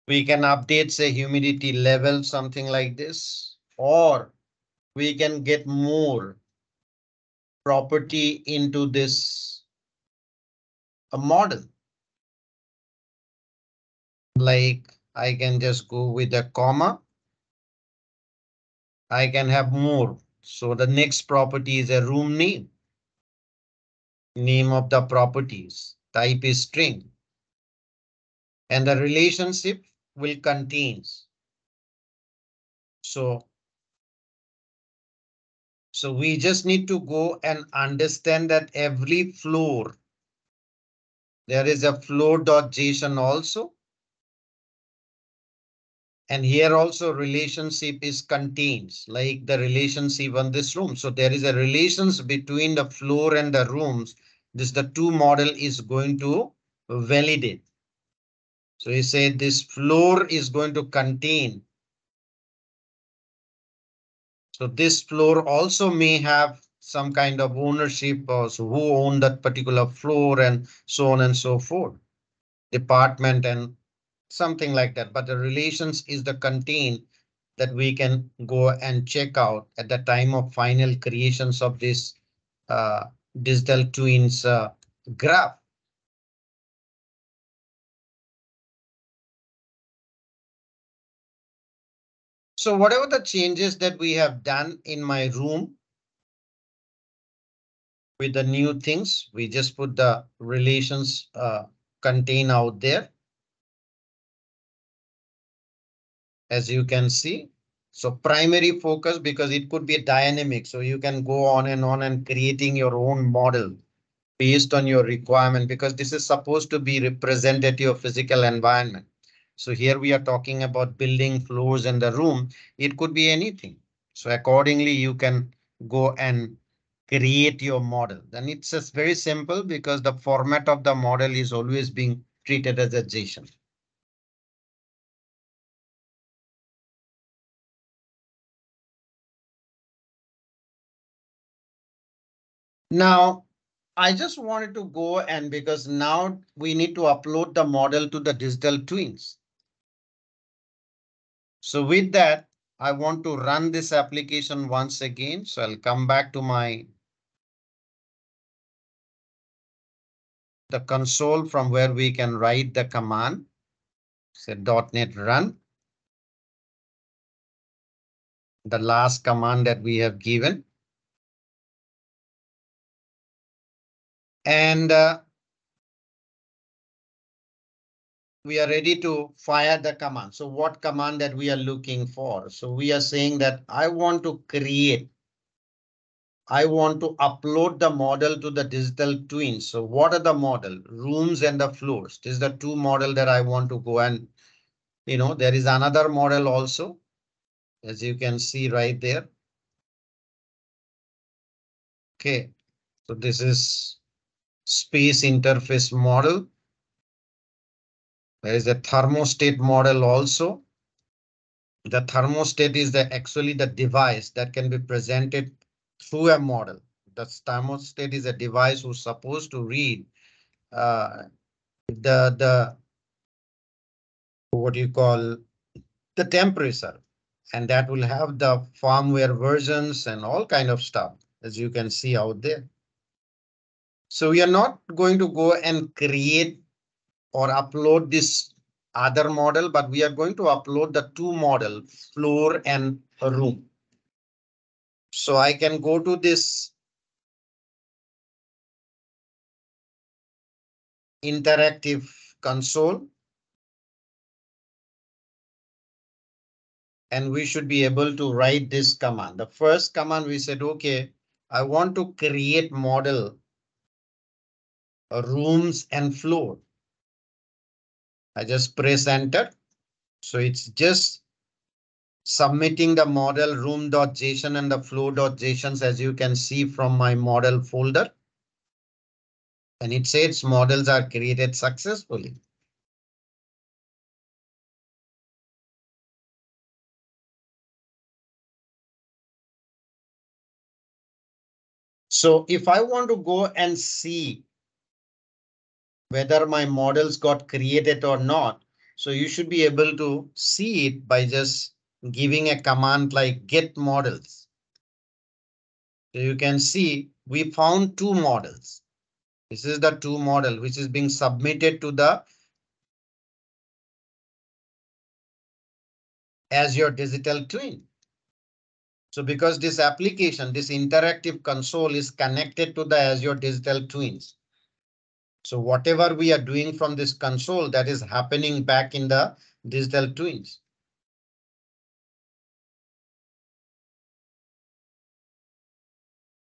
we can update, say, humidity level, something like this, or we can get more property into this model. Like I can just go with a comma. I can have more. So the next property is a room name. Name of the properties. Type is string. And the relationship will contains. So we just need to go and understand that every floor There is a flow.json also. And here also relationship is contains, like the relationship on this room. So there is a relations between the floor and the rooms. This the two model is going to validate. So you say this floor is going to contain. So this floor also may have some kind of ownership, or so who own that particular floor and so on and so forth. Department and something like that, but the relations is the contain that we can go and check out at the time of final creations of this digital twins graph. So whatever the changes that we have done in my room with the new things, we just put the relations contain out there. As you can see, so primary focus, because it could be dynamic, so you can go on and creating your own model based on your requirement, because this is supposed to be representative of physical environment. So here we are talking about building floors in the room. It could be anything. So accordingly, you can go and create your model. Then it's just very simple because the format of the model is always being treated as a JSON. Now, I just wanted to go and because now we need to upload the model to the digital twins. So with that, I want to run this application once again. So I'll come back to my the console from where we can write the command. Say .NET run. The last command that we have given. And we are ready to fire the command. So what command that we are looking for? So we are saying that I want to create. I want to upload the model to the digital twins. So what are the model? Rooms and the floors. This is the two model that I want to go and, you know, there is another model also, as you can see right there. OK, so this is space interface model. There is a thermostat model also. The thermostat is the actually the device that can be presented through a model. The thermostat is a device who's supposed to read the temperature, and that will have the firmware versions and all kind of stuff, as you can see out there. So we are not going to go and create or upload this other model, but we are going to upload the two models, floor and room. So I can go to this interactive console. And we should be able to write this command. The first command we said, OK, I want to create model. Rooms and floor. I just press enter. So it's just submitting the model room.json and the floor.json, as you can see from my model folder. And it says models are created successfully. So if I want to go and see whether my models got created or not. So you should be able to see it by just giving a command like get models. So you can see we found two models. This is the two model which is being submitted to the Azure Digital Twin. So because this application, this interactive console is connected to the Azure Digital Twins. So whatever we are doing from this console, that is happening back in the digital twins.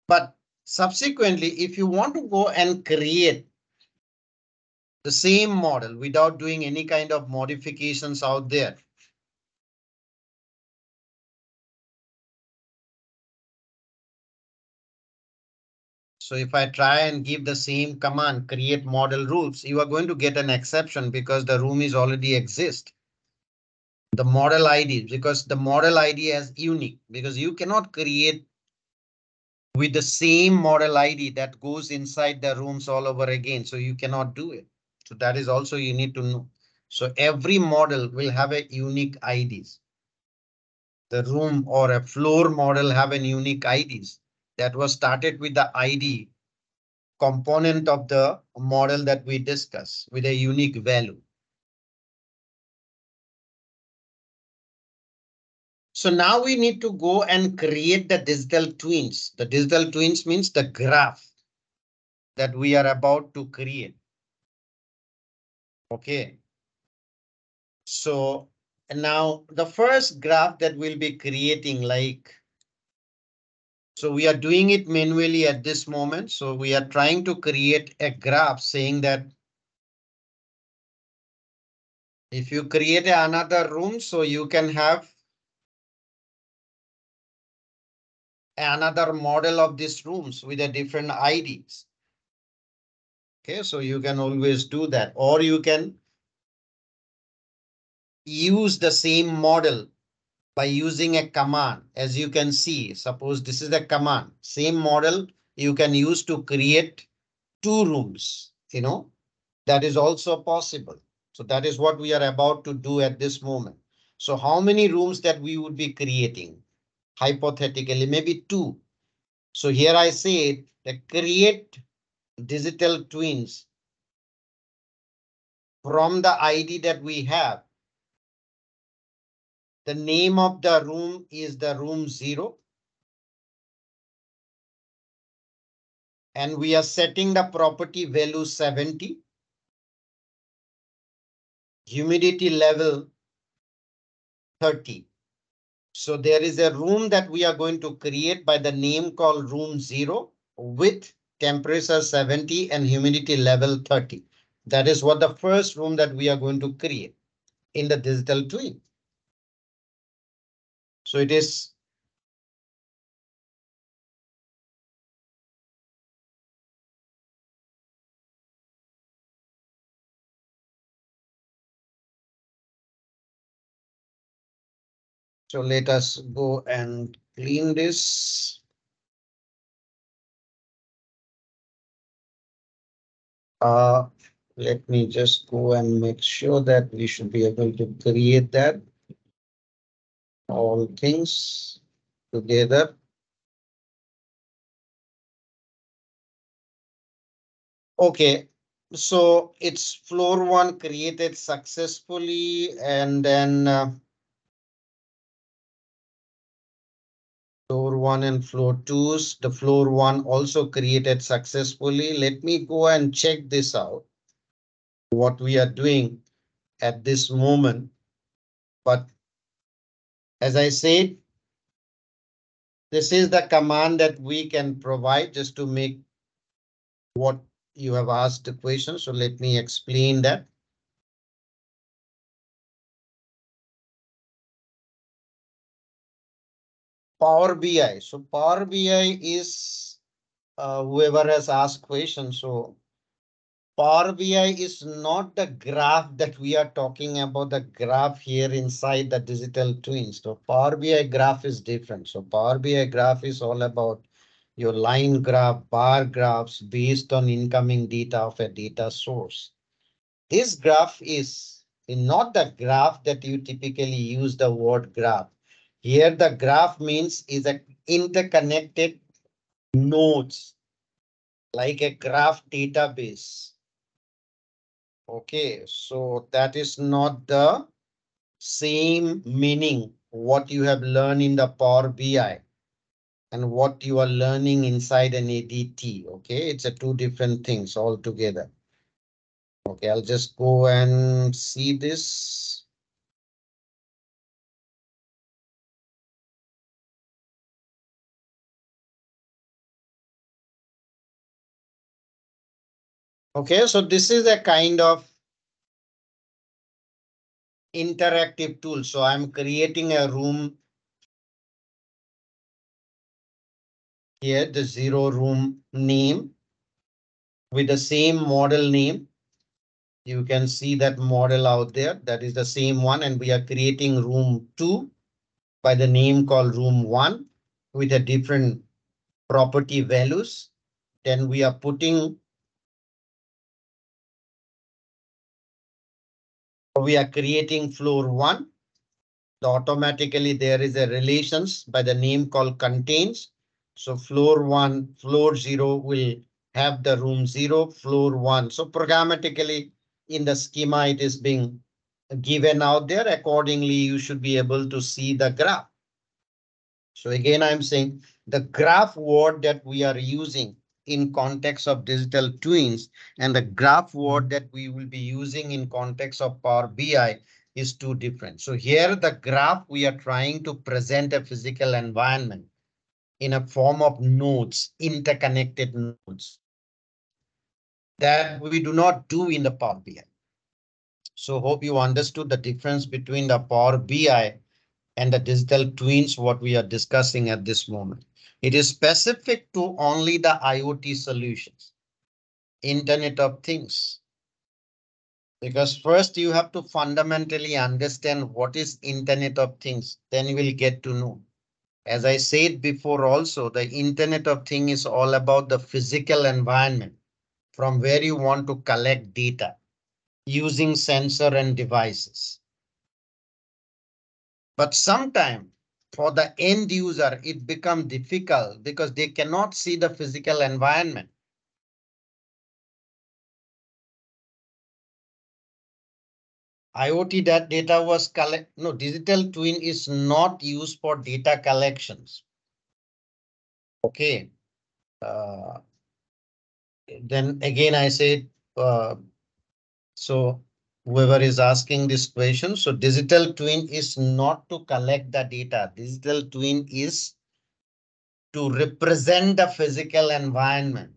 But subsequently, if you want to go and create the same model without doing any kind of modifications out there. So if I try and give the same command, create model rules, you are going to get an exception because the room is already exist. The model ID, because the model ID is unique, because you cannot create with the same model ID that goes inside the rooms all over again. So you cannot do it. So that is also you need to know. So every model will have a unique IDs. The room or a floor model have an unique IDs. That was started with the ID component of the model that we discussed with a unique value. So now we need to go and create the digital twins. The digital twins means the graph that we are about to create. OK. So now the first graph that we'll be creating, like, so we are doing it manually at this moment. So we are trying to create a graph saying that if you create another room, so you can have another model of these rooms with a different IDs. OK, so you can always do that, or you can use the same model by using a command. As you can see, suppose this is the command, same model you can use to create two rooms, you know, that is also possible. So that is what we are about to do at this moment. So how many rooms that we would be creating? Hypothetically, maybe two. So here I say that create digital twins from the ID that we have. The name of the room is the room 0. And we are setting the property value 70. Humidity level 30. So there is a room that we are going to create by the name called room 0 with temperature 70 and humidity level 30. That is what the first room that we are going to create in the digital twin. So it is so let us go and clean this. Let me just go and make sure that we should be able to create that. All things together. OK, so it's floor 1 created successfully, and then floor 1 and floor 2's. The floor 1 also created successfully. Let me go and check this out, what we are doing at this moment. But as I said, this is the command that we can provide just to make what you have asked the question. So let me explain that. Power BI. So Power BI is whoever has asked questions. So Power BI is not the graph that we are talking about, the graph here inside the digital twins. So Power BI graph is different. So Power BI graph is all about your line graph, bar graphs based on incoming data of a data source. This graph is not the graph that you typically use the word graph. Here the graph means is an interconnected nodes, like a graph database. OK, so that is not the same meaning what you have learned in the Power BI and what you are learning inside an ADT. OK, it's a two different things altogether. OK, I'll just go and see this. Okay, so this is a kind of interactive tool. So I'm creating a room here, the zero room name with the same model name. You can see that model out there. That is the same one, and we are creating room 2 by the name called room 1 with a different property values. Then we are putting. We are creating floor 1. So automatically there is a relations by the name called contains. So floor 1, floor 0 will have the room 0, floor 1. So programmatically in the schema it is being given out there. Accordingly, you should be able to see the graph. So again, I'm saying the graph word that we are using in context of digital twins and the graph word that we will be using in context of Power BI is two different. So here the graph we are trying to present a physical environment in a form of nodes, interconnected nodes. That we do not do in the Power BI. So hope you understood the difference between the Power BI and the digital twins, what we are discussing at this moment. It is specific to only the IoT solutions, Internet of Things. Because first you have to fundamentally understand what is Internet of Things, then you will get to know. As I said before also, the Internet of Things is all about the physical environment from where you want to collect data using sensor and devices. But sometimes, for the end user, it becomes difficult because they cannot see the physical environment. IoT data was collected. No, digital twin is not used for data collections. OK. Then again, I said, so whoever is asking this question, so digital twin is not to collect the data. Digital twin is to represent the physical environment.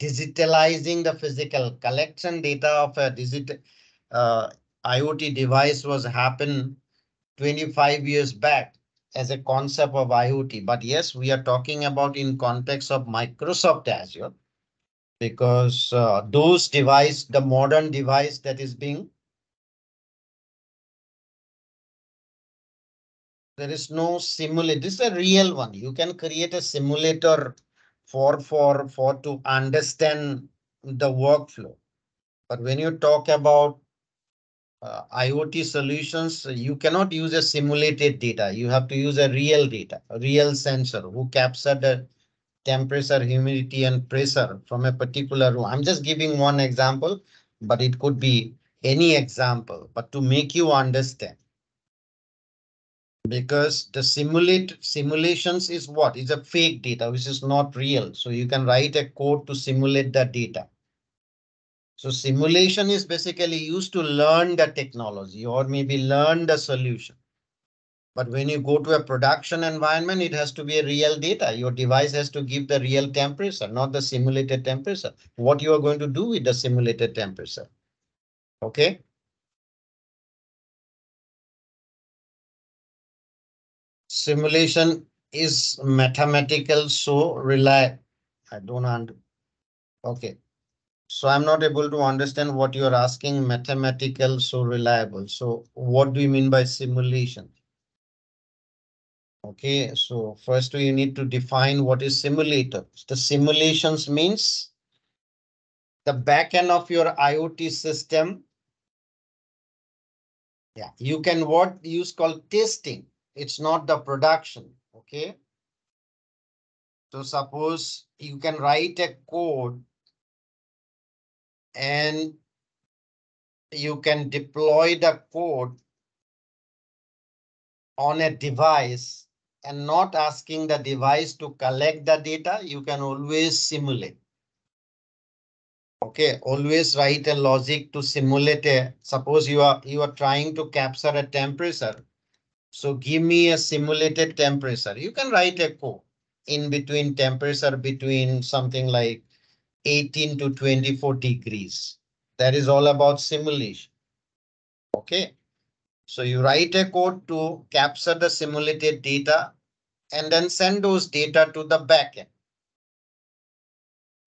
Digitalizing the physical collection data of a digital IoT device was happened 25 years back as a concept of IoT. But yes, we are talking about in context of Microsoft Azure. Because those device, the modern device that is being. There is no simulator. This is a real one. You can create a simulator for to understand the workflow. But when you talk about IoT solutions, you cannot use a simulated data. You have to use a real data, a real sensor who captured the temperature, humidity, and pressure from a particular room. I'm just giving one example, but it could be any example, but to make you understand. Because the simulations is what? It's a fake data, which is not real. So you can write a code to simulate that data. So simulation is basically used to learn the technology or maybe learn the solution. But when you go to a production environment, it has to be a real data. Your device has to give the real temperature, not the simulated temperature. What you are going to do with the simulated temperature. OK. Simulation is mathematical, so rely. I don't understand. OK. So I'm not able to understand what you're asking. Mathematical, so reliable. So what do you mean by simulation? OK, so first you need to define what is simulator. The simulations means the back end of your IoT system. Yeah, you can what use called testing. It's not the production. OK. So suppose you can write a code. And you can deploy the code on a device. And not asking the device to collect the data, you can always simulate. OK, always write a logic to simulate a. Suppose you are trying to capture a temperature. So give me a simulated temperature. You can write a code in between temperature between something like 18 to 24 degrees. That is all about simulation. OK, so you write a code to capture the simulated data and then send those data to the backend.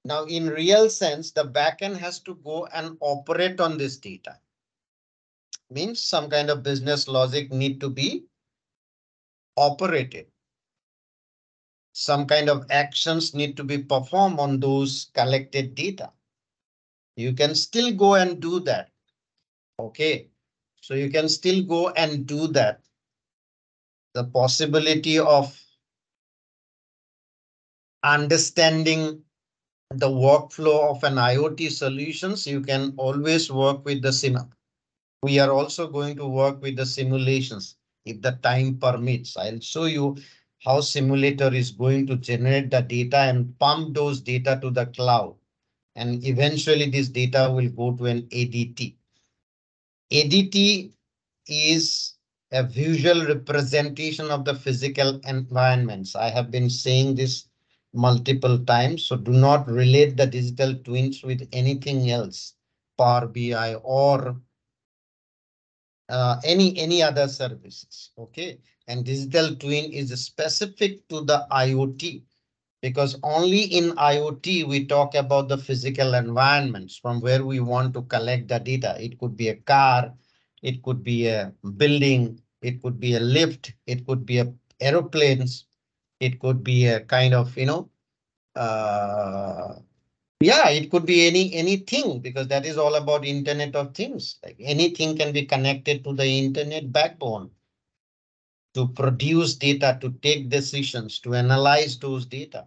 Now, in real sense, the backend has to go and operate on this data. Means some kind of business logic need to be operated. Some kind of actions need to be performed on those collected data. You can still go and do that. OK, so you can still go and do that. The possibility of understanding the workflow of an IoT solutions, you can always work with the sim. We are also going to work with the simulations if the time permits. I'll show you how simulator is going to generate the data and pump those data to the cloud. And eventually this data will go to an ADT. ADT is a visual representation of the physical environments. I have been saying this multiple times, so do not relate the digital twins with anything else, Power BI or any other services. OK, and digital twin is specific to the IoT because only in IoT we talk about the physical environments from where we want to collect the data. It could be a car, it could be a building, it could be a lift, it could be a aeroplanes. It could be a kind of, you know, yeah, it could be anything because that is all about Internet of Things. Like anything can be connected to the Internet backbone to produce data, to take decisions, to analyze those data,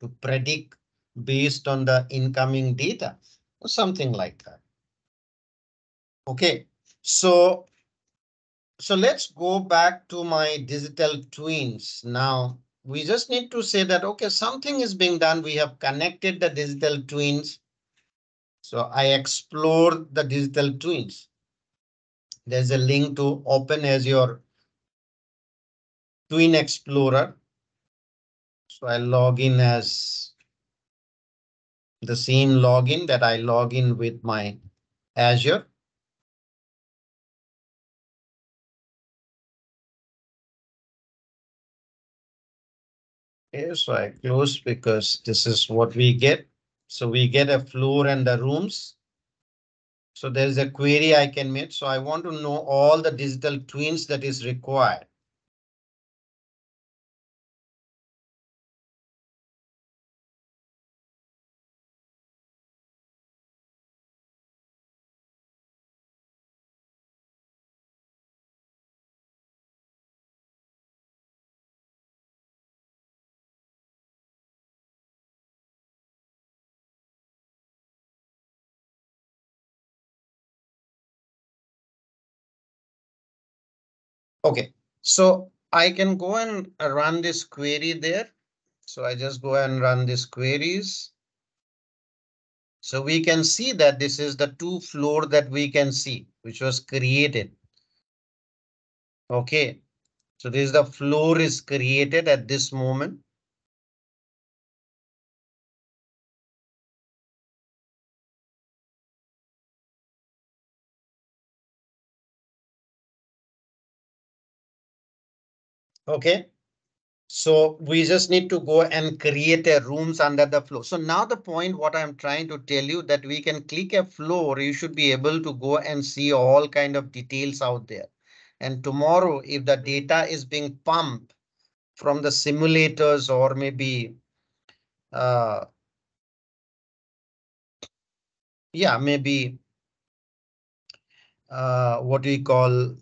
to predict based on the incoming data or something like that. OK, so let's go back to my digital twins. Now we just need to say that, OK, something is being done. We have connected the digital twins. So I explored the digital twins. There's a link to open Azure Twin Explorer. So I log in as the same login that I log in with my Azure. Okay, so I close because this is what we get. So we get a floor and the rooms. So there is a query I can make. So I want to know all the digital twins that is required. OK, so I can go and run this query there. So I just go and run these queries. So we can see that this is the 2 floor that we can see, which was created. OK, so this is the floor is created at this moment. OK, so we just need to go and create a rooms under the floor. So now the point what I'm trying to tell you that we can click a floor. You should be able to go and see all kind of details out there. And tomorrow, if the data is being pumped from the simulators or maybe. Maybe. What do you call?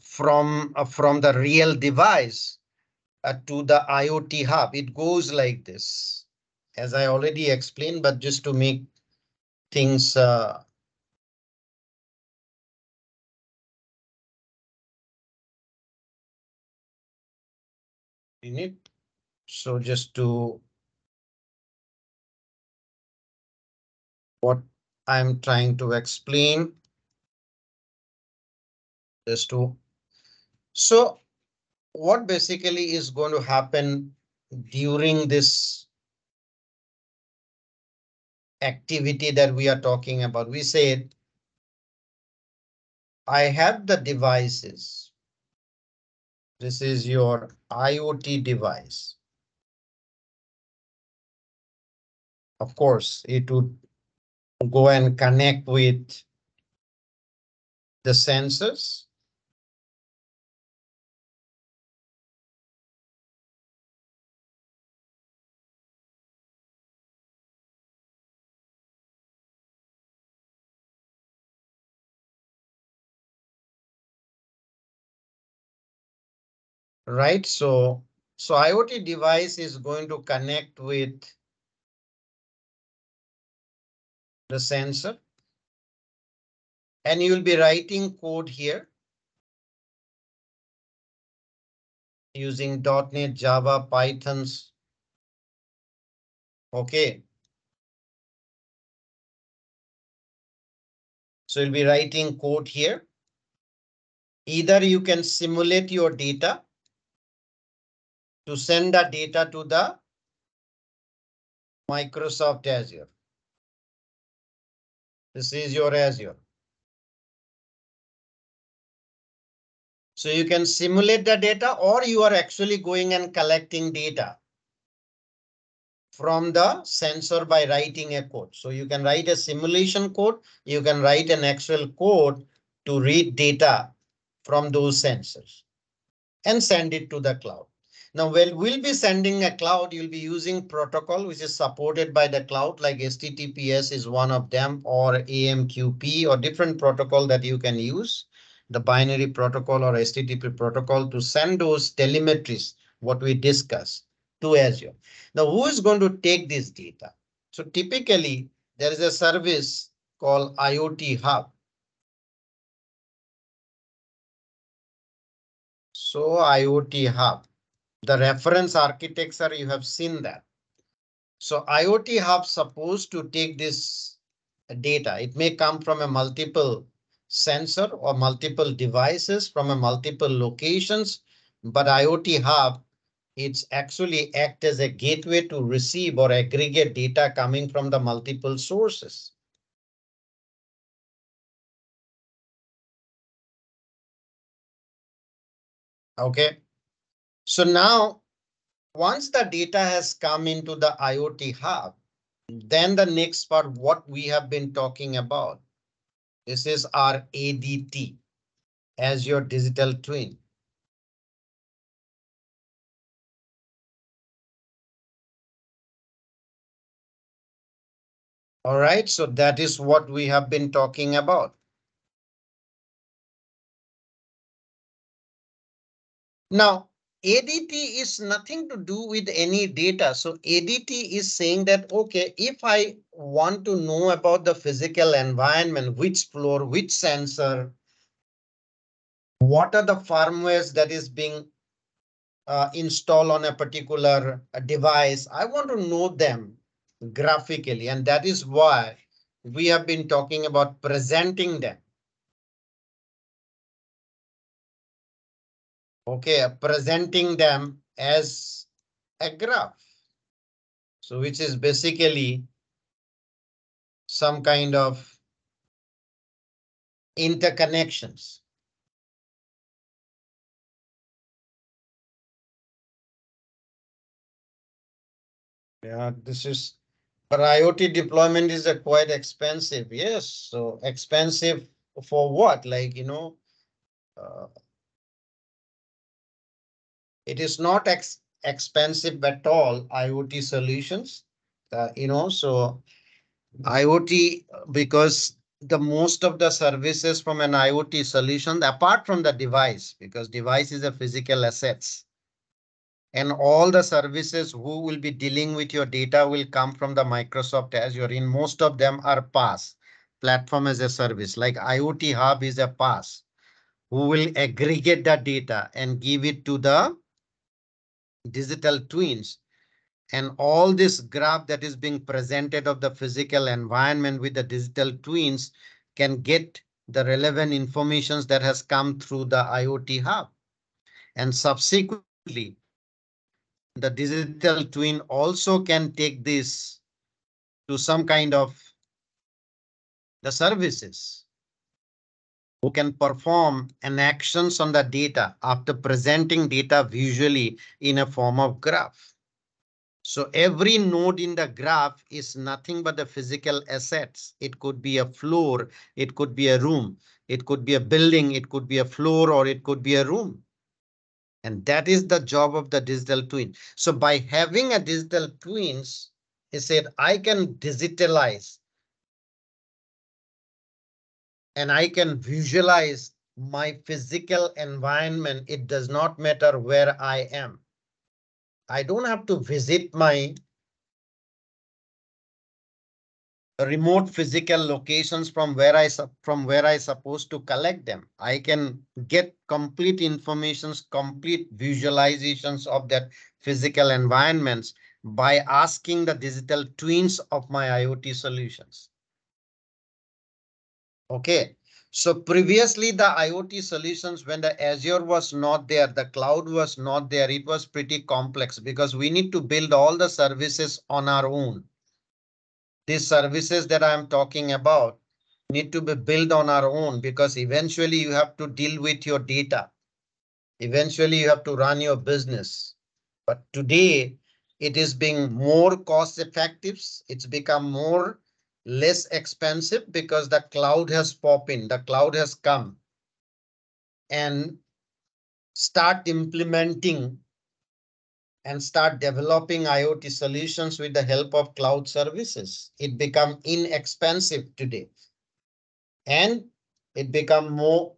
From the real device to the IoT hub. It goes like this, as I already explained, but just to make things. In it. So just to. What I'm trying to explain. This too. So what basically is going to happen during this activity that we are talking about? We said, I have the devices. This is your IoT device. Of course, it would go and connect with the sensors. Right, so IoT device is going to connect with the sensor, and you will be writing code here using .NET, Java, Pythons. Okay. So you'll be writing code here. Either you can simulate your data to send the data to the Microsoft Azure. This is your Azure. So you can simulate the data, or you are actually going and collecting data from the sensor by writing a code. So you can write a simulation code, you can write an actual code to read data from those sensors and send it to the cloud. Now, when we'll be sending a cloud, you'll be using protocol which is supported by the cloud, like HTTPS is one of them, or AMQP, or different protocol that you can use, the binary protocol or HTTP protocol, to send those telemetries, what we discussed, to Azure. Now, who is going to take this data? So typically, there is a service called IoT Hub. So IoT Hub. The reference architecture, you have seen that. So IoT Hub supposed to take this data. It may come from a multiple sensor or multiple devices from a multiple locations, but IoT Hub, it's actually act as a gateway to receive or aggregate data coming from the multiple sources. Okay. So now, once the data has come into the IoT Hub, then the next part, what we have been talking about, this is our ADT, Azure Digital Twin. All right, so that is what we have been talking about. Now, ADT is nothing to do with any data. So ADT is saying that, okay, if I want to know about the physical environment, which floor, which sensor, what are the firmwares that is being installed on a particular device, I want to know them graphically. And that is why we have been talking about presenting them. Okay, presenting them as a graph. So which is basically some kind of interconnections. Yeah, this is, but IoT deployment is a quite expensive. Yes, so expensive for what? Like, you know, it is not expensive at all, IoT solutions, you know, so IoT, because the most of the services from an IoT solution, apart from the device, because device is a physical assets, and all the services who will be dealing with your data will come from the Microsoft Azure. In most of them are PaaS, platform as a service, like IoT Hub is a PaaS, who will aggregate the data and give it to the digital twins, and all this graph that is being presented of the physical environment with the digital twins can get the relevant information that has come through the IoT Hub. and subsequently the digital twin also can take this to some kind of the services who can perform an actions on the data after presenting data visually in a form of graph. So every node in the graph is nothing but the physical assets. It could be a floor, it could be a room, it could be a building, it could be a floor, or it could be a room. And that is the job of the digital twin. So by having a digital twins, he said, I can digitalize and I can visualize my physical environment. It does not matter where I am. I don't have to visit my remote physical locations from where I supposed to collect them. I can get complete informations, complete visualizations of that physical environments by asking the digital twins of my IoT solutions. OK, so previously the IoT solutions, when the Azure was not there, the cloud was not there, it was pretty complex because we need to build all the services on our own. These services that I'm talking about need to be built on our own because eventually you have to deal with your data. Eventually you have to run your business. But today it is being more cost effective. It's become more less expensive because the cloud has popped in. The cloud has come and start implementing and start developing IoT solutions with the help of cloud services. It become inexpensive today. And it become more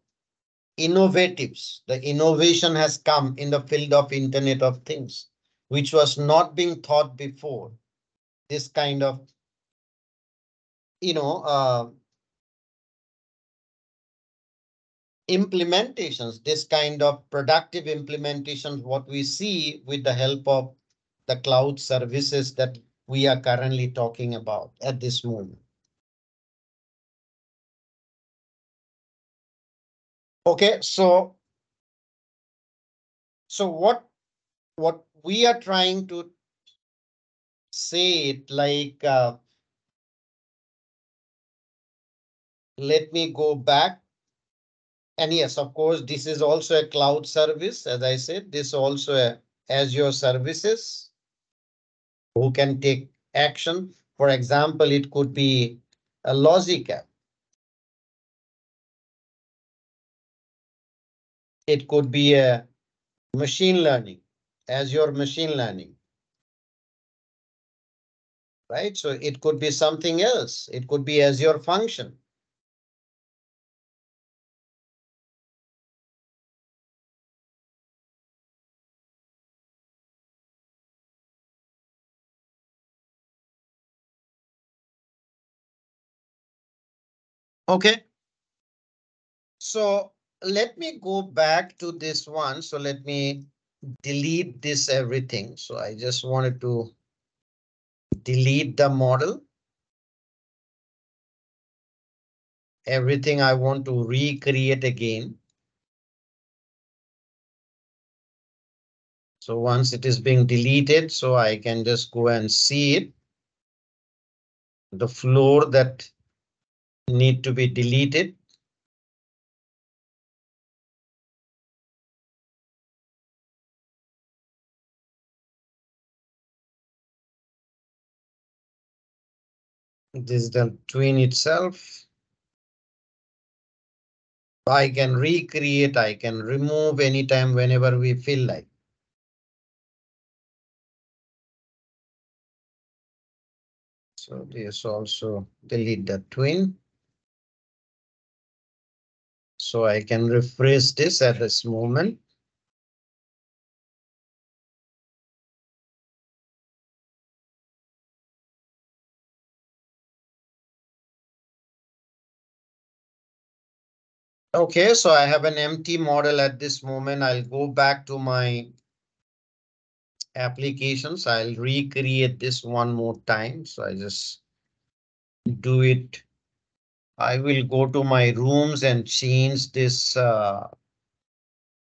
innovative. The innovation has come in the field of Internet of Things, which was not being thought before. This kind of, implementations, this kind of productive implementations, what we see with the help of the cloud services that we are currently talking about at this moment. OK, so what we are trying to say it like. Let me go back. And yes, of course, this is also a cloud service. As I said, this also a Azure services who can take action. For example, it could be a logic app. It could be a machine learning, Azure machine learning. Right, so it could be something else. It could be Azure function. OK. So let me go back to this one. So let me delete this everything. So I just wanted to delete the model. Everything I want to recreate again. So once it is being deleted, so I can just go and see it. The floor that need to be deleted. This is the twin itself. I can recreate, I can remove anytime whenever we feel like. So this also delete the twin. So I can refresh this at this moment. OK, so I have an empty model at this moment. I'll go back to my applications. I'll recreate this one more time. So I just do it. I will go to my rooms and change this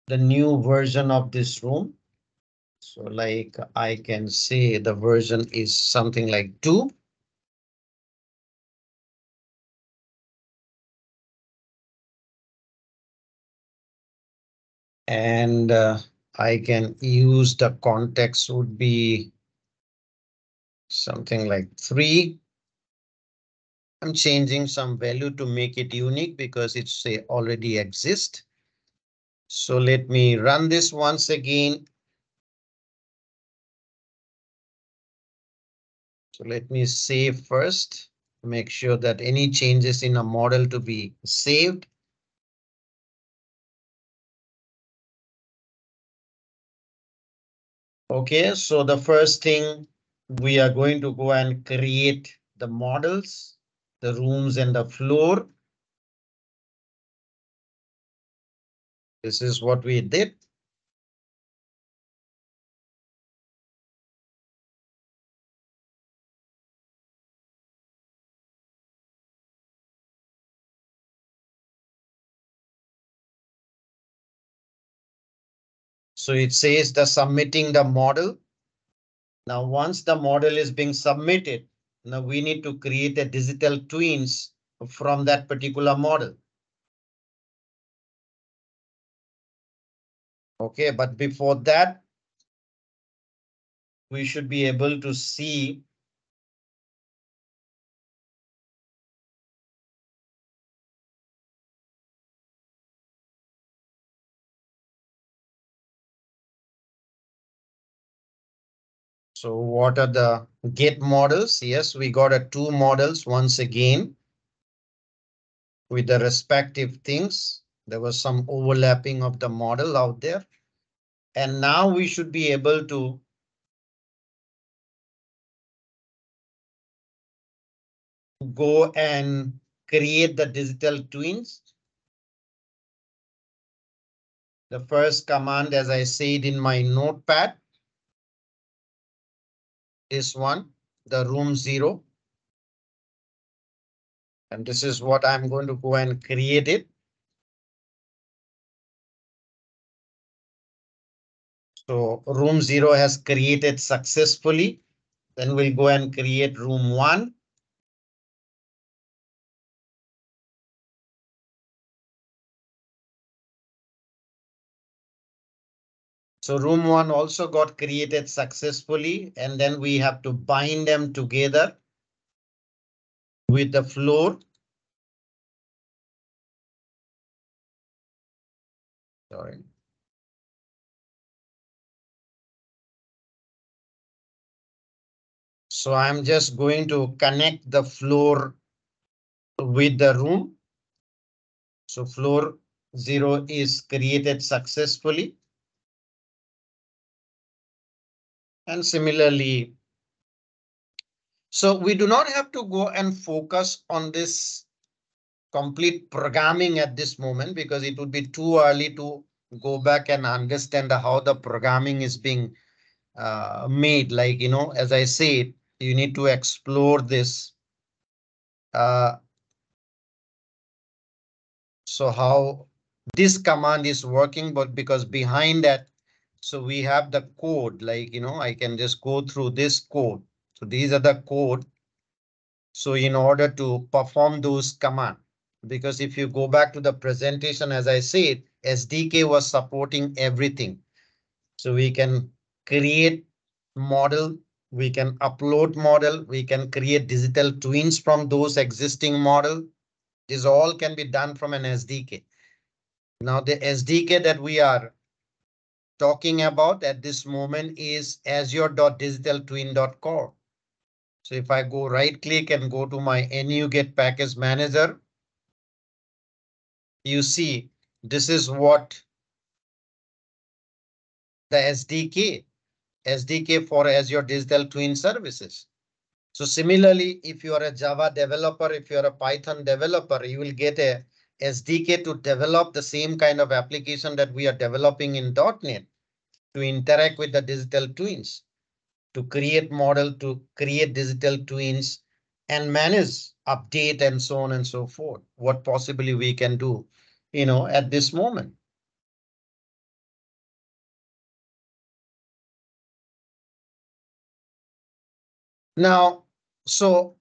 the new version of this room. So like I can say the version is something like 2. And I can use the context would be something like 3. I'm changing some value to make it unique because it's already exists. So let me run this once again. So let me save first, make sure that any changes in a model to be saved. Okay, so the first thing we are going to go and create the models, the rooms and the floor. This is what we did. So it says the submitting the model. Now, once the model is being submitted, now we need to create a digital twins from that particular model. OK, but before that, we should be able to see so what are the get models? Yes, we got a 2 models once again with the respective things. There was some overlapping of the model out there. And now we should be able to go and create the digital twins. The first command, as I said in my notepad, this one, the room 0. And this is what I'm going to go and create it. So room 0 has created successfully. Then we'll go and create room 1. So room 1 also got created successfully, and then we have to bind them together with the floor. Sorry. So I'm just going to connect the floor with the room. So floor 0 is created successfully. And similarly. So we do not have to go and focus on this complete programming at this moment because it would be too early to go back and understand how the programming is being made. Like, you know, as I said, you need to explore this. So how this command is working, but because behind that, so we have the code, like, you know, I can just go through this code. So these are the code. So in order to perform those commands, because if you go back to the presentation, as I said, SDK was supporting everything. So we can create model. We can upload model, we can create digital twins from those existing model. This all can be done from an SDK. Now the SDK that we are talking about at this moment is azure.digitaltwin.core. So if I go right click and go to my NuGet package manager, you see this is what the SDK for Azure Digital Twin Services. So similarly, if you are a Java developer, if you are a Python developer, you will get a SDK to develop the same kind of application that we are developing in .NET to interact with the digital twins, to create model, to create digital twins and manage, update and so on and so forth. What possibly we can do, you know, at this moment. Now, so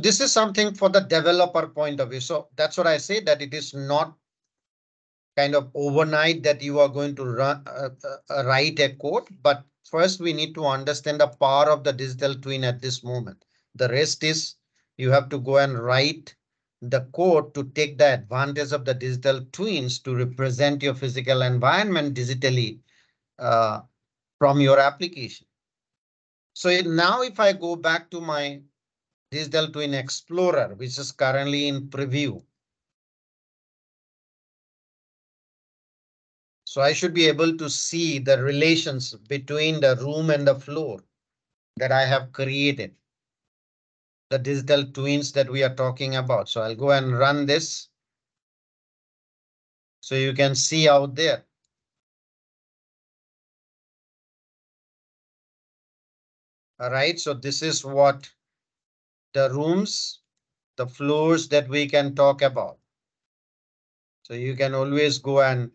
this is something for the developer point of view. So that's what I say, that it is not kind of overnight that you are going to run, write a code. But first we need to understand the power of the digital twin at this moment. The rest is you have to go and write the code to take the advantage of the digital twins to represent your physical environment digitally from your application. So now if I go back to my Digital Twin Explorer, which is currently in preview. So I should be able to see the relations between the room and the floor that I have created. The digital twins that we are talking about. So I'll go and run this. So you can see out there. All right, so this is what the rooms, the floors that we can talk about. So you can always go and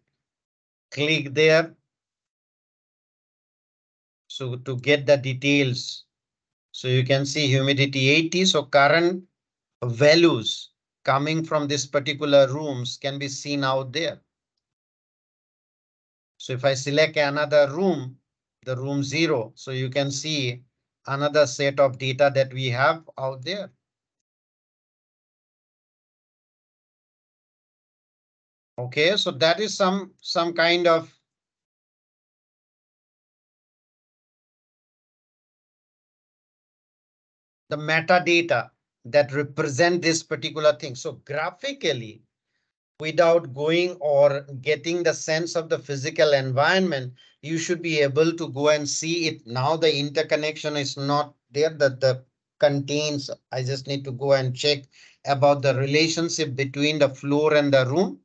click there. So to get the details. So you can see humidity 80, so current values coming from this particular rooms can be seen out there. So if I select another room, the room 0, so you can see another set of data that we have out there. Okay, so that is some kind of the metadata that represent this particular thing. So graphically, without going or getting the sense of the physical environment, you should be able to go and see it. Now the interconnection is not there, that the contains. I just need to go and check about the relationship between the floor and the room.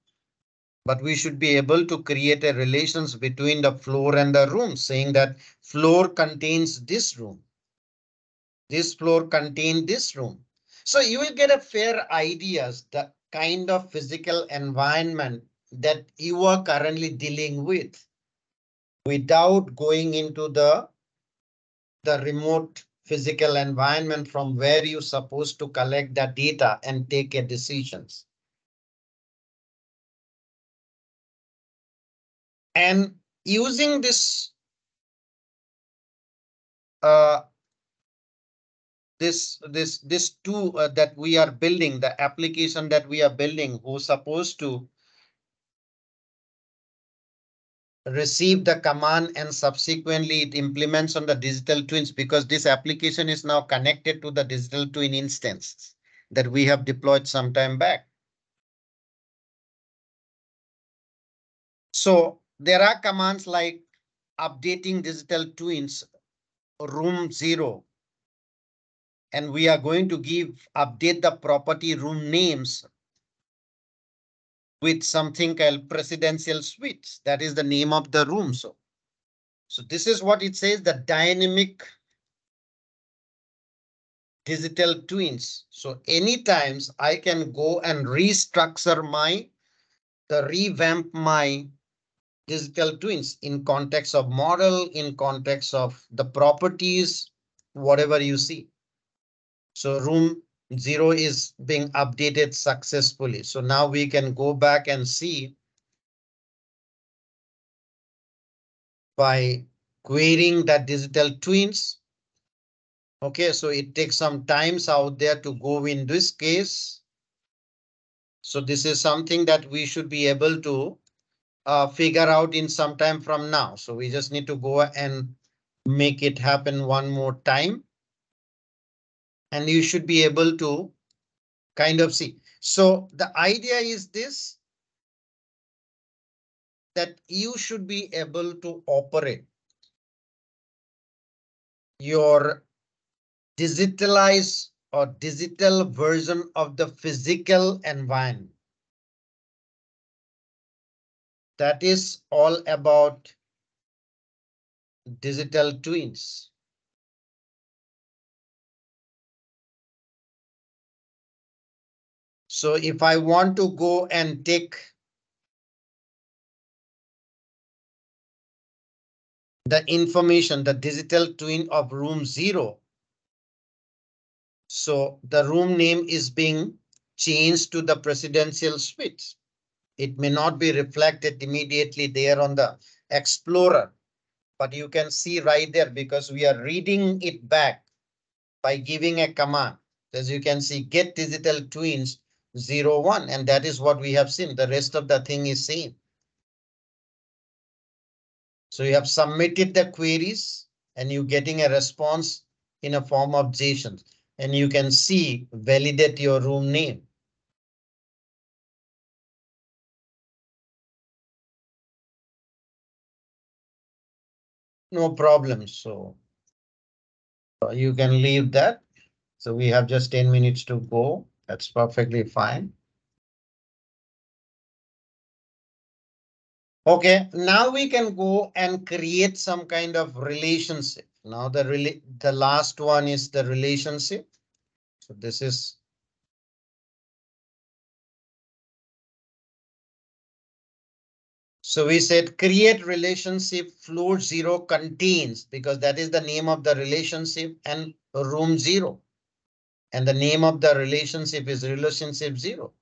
But we should be able to create a relations between the floor and the room, saying that floor contains this room. This floor contains this room. So you will get a fair idea, the kind of physical environment that you are currently dealing with without going into the remote physical environment from where you're supposed to collect the data and take a decisions. And using this this tool that we are building, the application that we are building, who's supposed to receive the command and subsequently it implements on the digital twins, because this application is now connected to the digital twin instance that we have deployed some time back. So there are commands like updating digital twins room 0. And we are going to update the property room names with something called presidential suites. That is the name of the room. So this is what it says, the dynamic digital twins. So anytime I can go and restructure revamp my digital twins in context of model, in context of the properties, whatever you see. So room 0 is being updated successfully. So now we can go back and see by querying the digital twins. OK, so it takes some times out there to go in this case. So this is something that we should be able to figure out in some time from now. So we just need to go and make it happen one more time. And you should be able to kind of see. So the idea is this, that you should be able to operate your digitalized or digital version of the physical environment. That is all about digital twins. So if I want to go and take the information, the digital twin of room 0, So the room name is being changed to the presidential suite. It may not be reflected immediately there on the Explorer, but you can see right there because we are reading it back by giving a command. As you can see, get digital twins 01, and that is what we have seen. The rest of the thing is same. So you have submitted the queries and you're getting a response in a form of JSON, and you can see validate your room name. No problem. So you can leave that. So we have just 10 minutes to go. That's perfectly fine. OK, now we can go and create some kind of relationship. Now the last one is the relationship. So this is. So we said create relationship floor 0 contains, because that is the name of the relationship, and room 0. And the name of the relationship is relationship 0.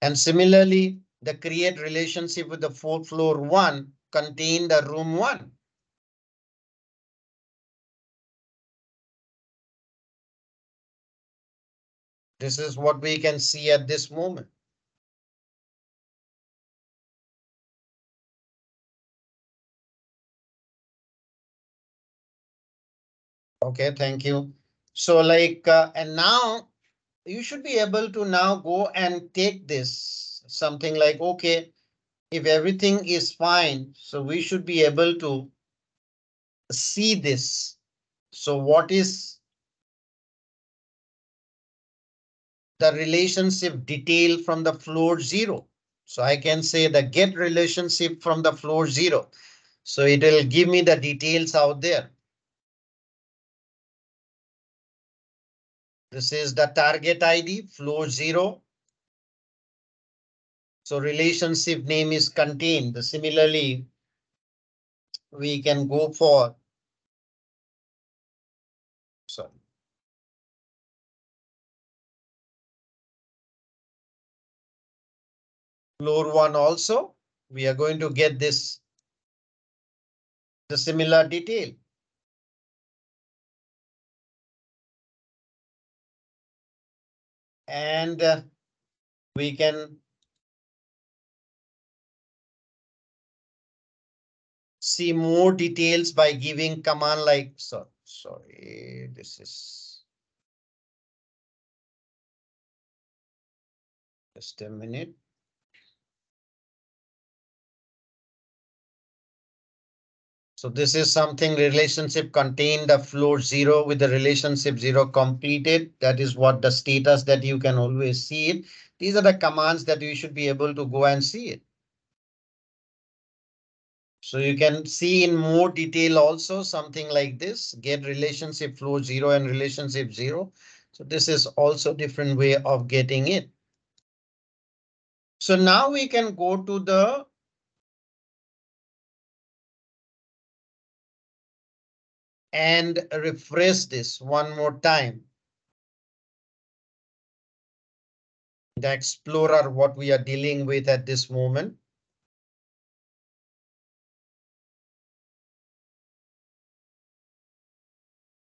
And similarly, the create relationship with the floor 1 contain the room 1. This is what we can see at this moment. OK, thank you. So like and now you should be able to now go and take this something like, OK, if everything is fine, so we should be able to see this. So what is the relationship detail from the floor 0? So I can say the get relationship from the floor 0. So it will give me the details out there. This is the target ID floor 0. So relationship name is contained. Similarly, we can go for. Sorry. Floor 1 also, we are going to get this. The similar detail. And we can see more details by giving command like, so, sorry, just a minute. So this is something relationship contained the floor 0 with the relationship 0 completed. That is what the status that you can always see it. These are the commands that you should be able to go and see it. So you can see in more detail also something like this, get relationship floor 0 and relationship 0. So this is also different way of getting it. So now we can go to the. And refresh this one more time. The Explorer, what we are dealing with at this moment.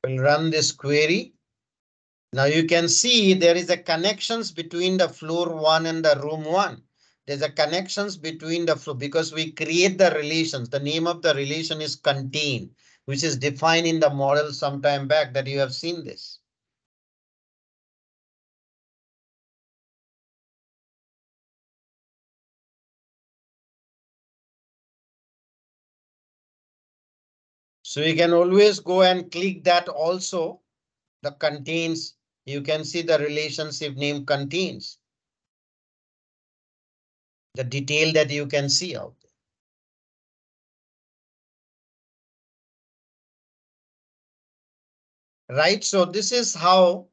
We'll run this query. Now you can see there is a connections between the floor 1 and the room 1. There's a connections between the floor because we create the relations. The name of the relation is contained, which is defined in the model sometime back that you have seen this. So you can always go and click that also. The contains, you can see the relationship name contains. The detail that you can see out. Right, so this is how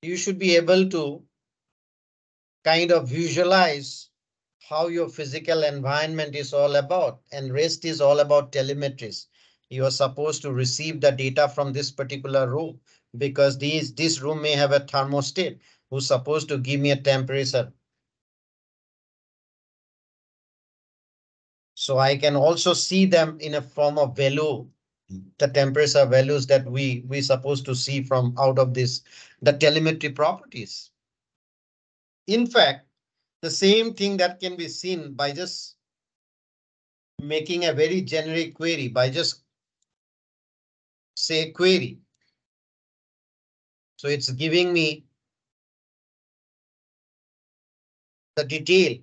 you should be able to kind of visualize how your physical environment is all about, and rest is all about telemetries. you are supposed to receive the data from this particular room, because this room may have a thermostat who's supposed to give me a temperature. So I can also see them in a form of value, the temperature values that we supposed to see from out of this, the telemetry properties. In fact, the same thing that can be seen by just making a very generic query, by just say query. So it's giving me the detail.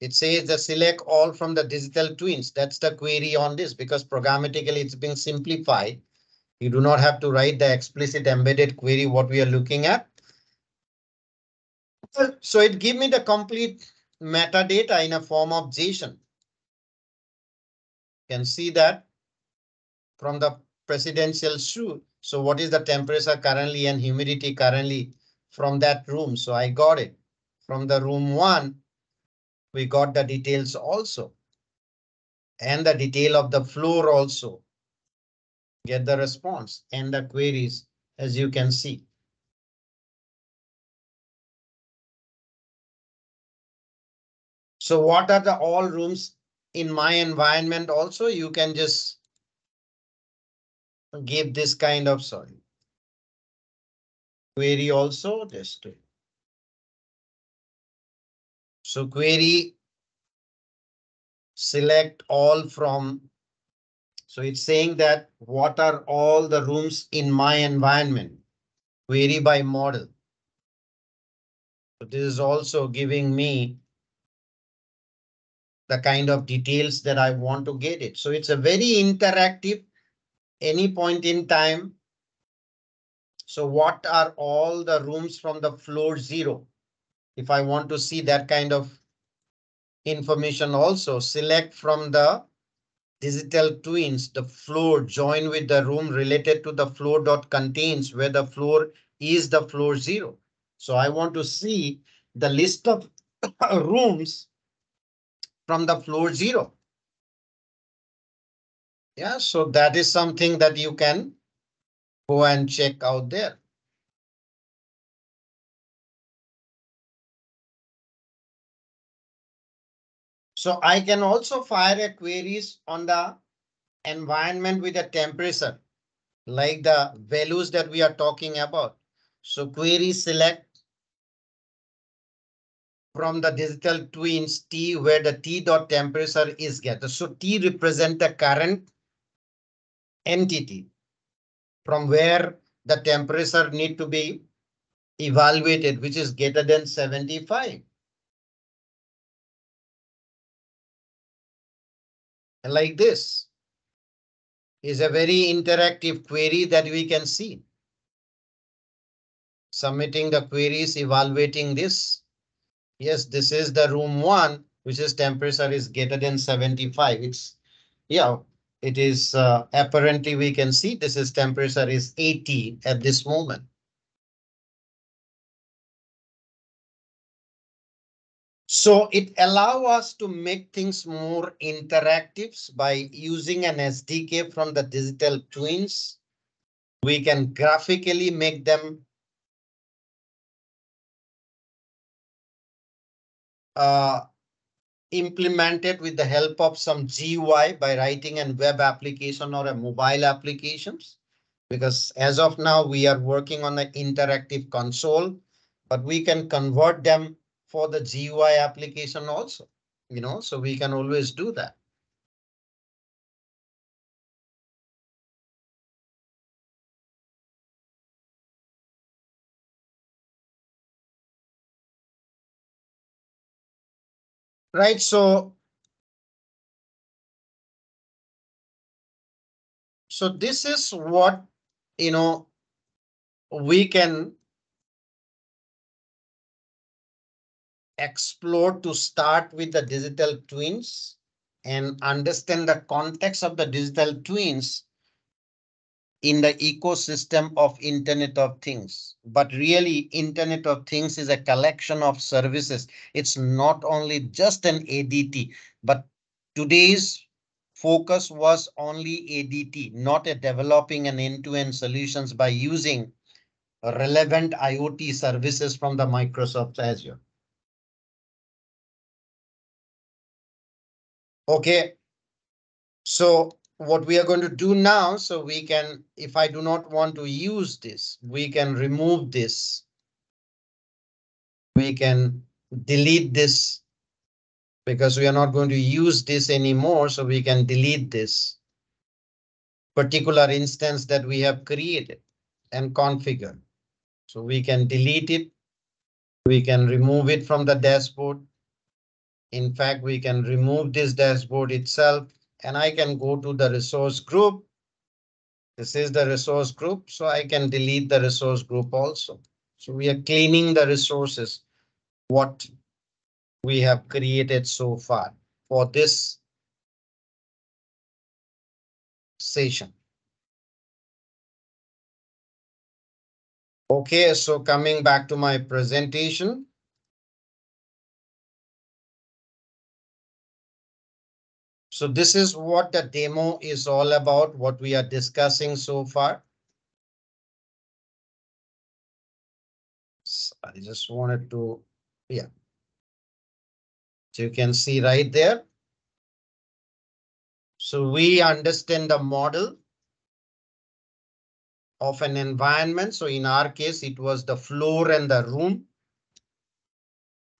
It says the select all from the digital twins. That's the query on this, because programmatically it's been simplified. You do not have to write the explicit embedded query what we are looking at. So it gives me the complete metadata in a form of JSON. You can see that from the presidential suite. So what is the temperature currently and humidity currently from that room? So I got it from the room one. We got the details also. And the detail of the floor also. Get the response and the queries, as you can see. So what are the all rooms in my environment also? You can just give this kind of, sorry, query also just. So query select all from, so it's saying that what are all the rooms in my environment, query by model. So this is also giving me the kind of details that I want to get it. So it's a very interactive, any point in time. So what are all the rooms from the floor zero? If I want to see that kind of information also, select from the digital twins, the floor, join with the room related to the floor dot contains where the floor is the floor zero. So I want to see the list of rooms from the floor zero. Yeah, so that is something that you can go and check out there. So I can also fire a queries on the environment with a temperature, like the values that we are talking about. So query select from the digital twins T, where the T dot temperature is gathered. So T represent the current entity from where the temperature need to be evaluated, which is greater than 75. Like this is a very interactive query that we can see. Submitting the queries, evaluating this. Yes, this is the room one, which is temperature is greater than 75. It's, yeah, it is apparently we can see this is temperature is 80 at this moment. So it allows us to make things more interactive by using an SDK from the digital twins. We can graphically make them implemented with the help of some GUI by writing a web application or a mobile applications. Because as of now, we are working on an interactive console, but we can convert them for the GUI application also, you know, so we can always do that. Right, so this is what, you know, we can explore to start with the digital twins and understand the context of the digital twins in the ecosystem of Internet of Things. But really, Internet of Things is a collection of services. It's not only just an ADT, but today's focus was only ADT, not at developing an end-to-end solutions by using relevant IoT services from the Microsoft Azure. OK, so what we are going to do now, so we can, if I do not want to use this, we can remove this. We can delete this because we are not going to use this anymore, so we can delete this particular instance that we have created and configured. So we can delete it. We can remove it from the dashboard. In fact, we can remove this dashboard itself, and I can go to the resource group. This is the resource group, so I can delete the resource group also. So we are cleaning the resources, what we have created so far for this session. OK, so coming back to my presentation. So this is what the demo is all about, what we are discussing so far. So I just wanted to, yeah. So you can see right there. So we understand the model of an environment. So in our case, it was the floor and the room.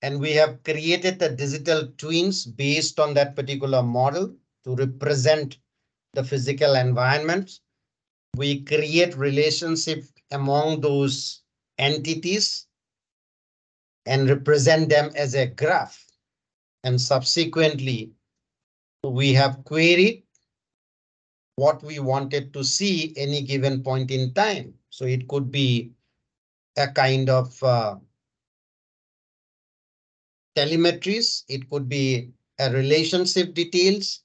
And we have created the digital twins based on that particular model to represent the physical environment. We create relationships among those entities and represent them as a graph. And subsequently, we have queried what we wanted to see any given point in time. So it could be a kind of telemetries, it could be a relationship details,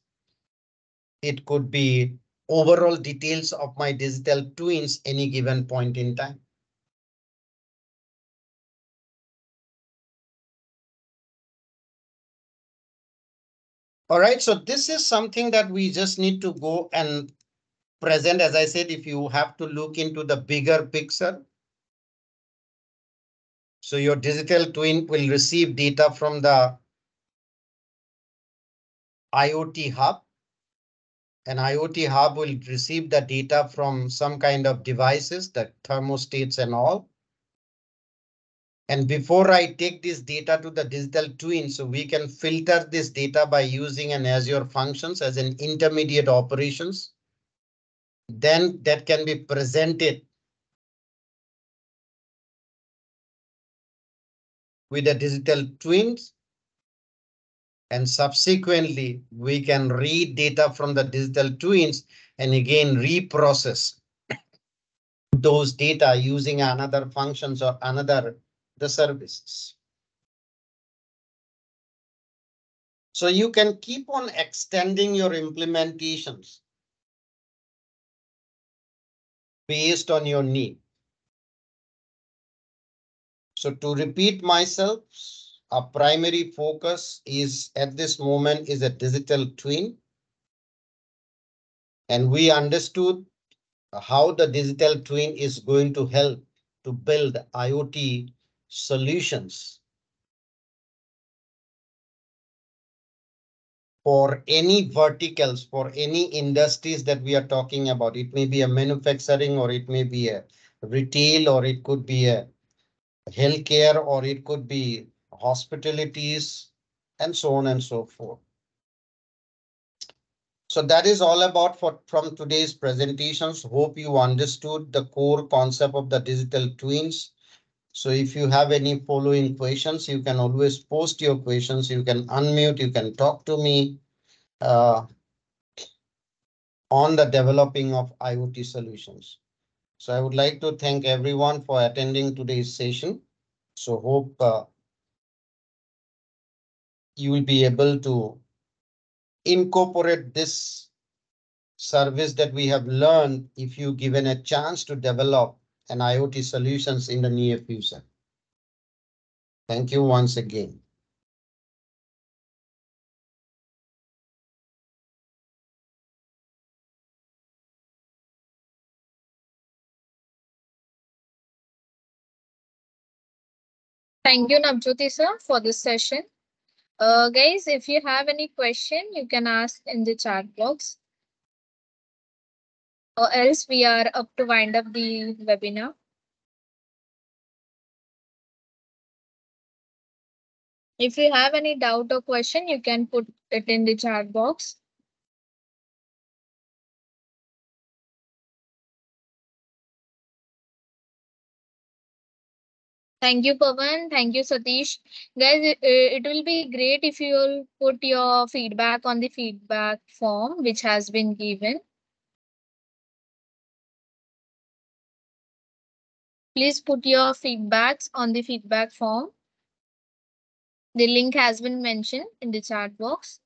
it could be overall details of my digital twins any given point in time. All right, so this is something that we just need to go and present. As I said, if you have to look into the bigger picture, so your digital twin will receive data from the IoT hub. An IoT hub will receive the data from some kind of devices, the thermostats and all. And before I take this data to the digital twin, so we can filter this data by using an Azure Functions as an intermediate operations. Then that can be presented with the digital twins. And subsequently, we can read data from the digital twins and again reprocess those data using another functions or another the services. So you can keep on extending your implementations based on your need. So to repeat myself, our primary focus is at this moment is a digital twin. And we understood how the digital twin is going to help to build IoT solutions for any verticals, for any industries that we are talking about. It may be a manufacturing, or it may be a retail, or it could be a healthcare, or it could be hospitalities, and so on and so forth. So that is all about from today's presentations. Hope you understood the core concept of the digital twins. So if you have any following questions, you can always post your questions. You can unmute, you can talk to me on the developing of IoT solutions. So I would like to thank everyone for attending today's session. So hope you will be able to incorporate this service that we have learned if you given a chance to develop an IoT solutions in the near future. Thank you once again. Thank you, Navjyoti sir, for this session. Guys, if you have any question, you can ask in the chat box. Or else we are up to wind up the webinar. If you have any doubt or question, you can put it in the chat box. Thank you, Pavan. Thank you, Satish. Guys, it will be great if you will put your feedback on the feedback form which has been given. Please put your feedbacks on the feedback form. The link has been mentioned in the chat box.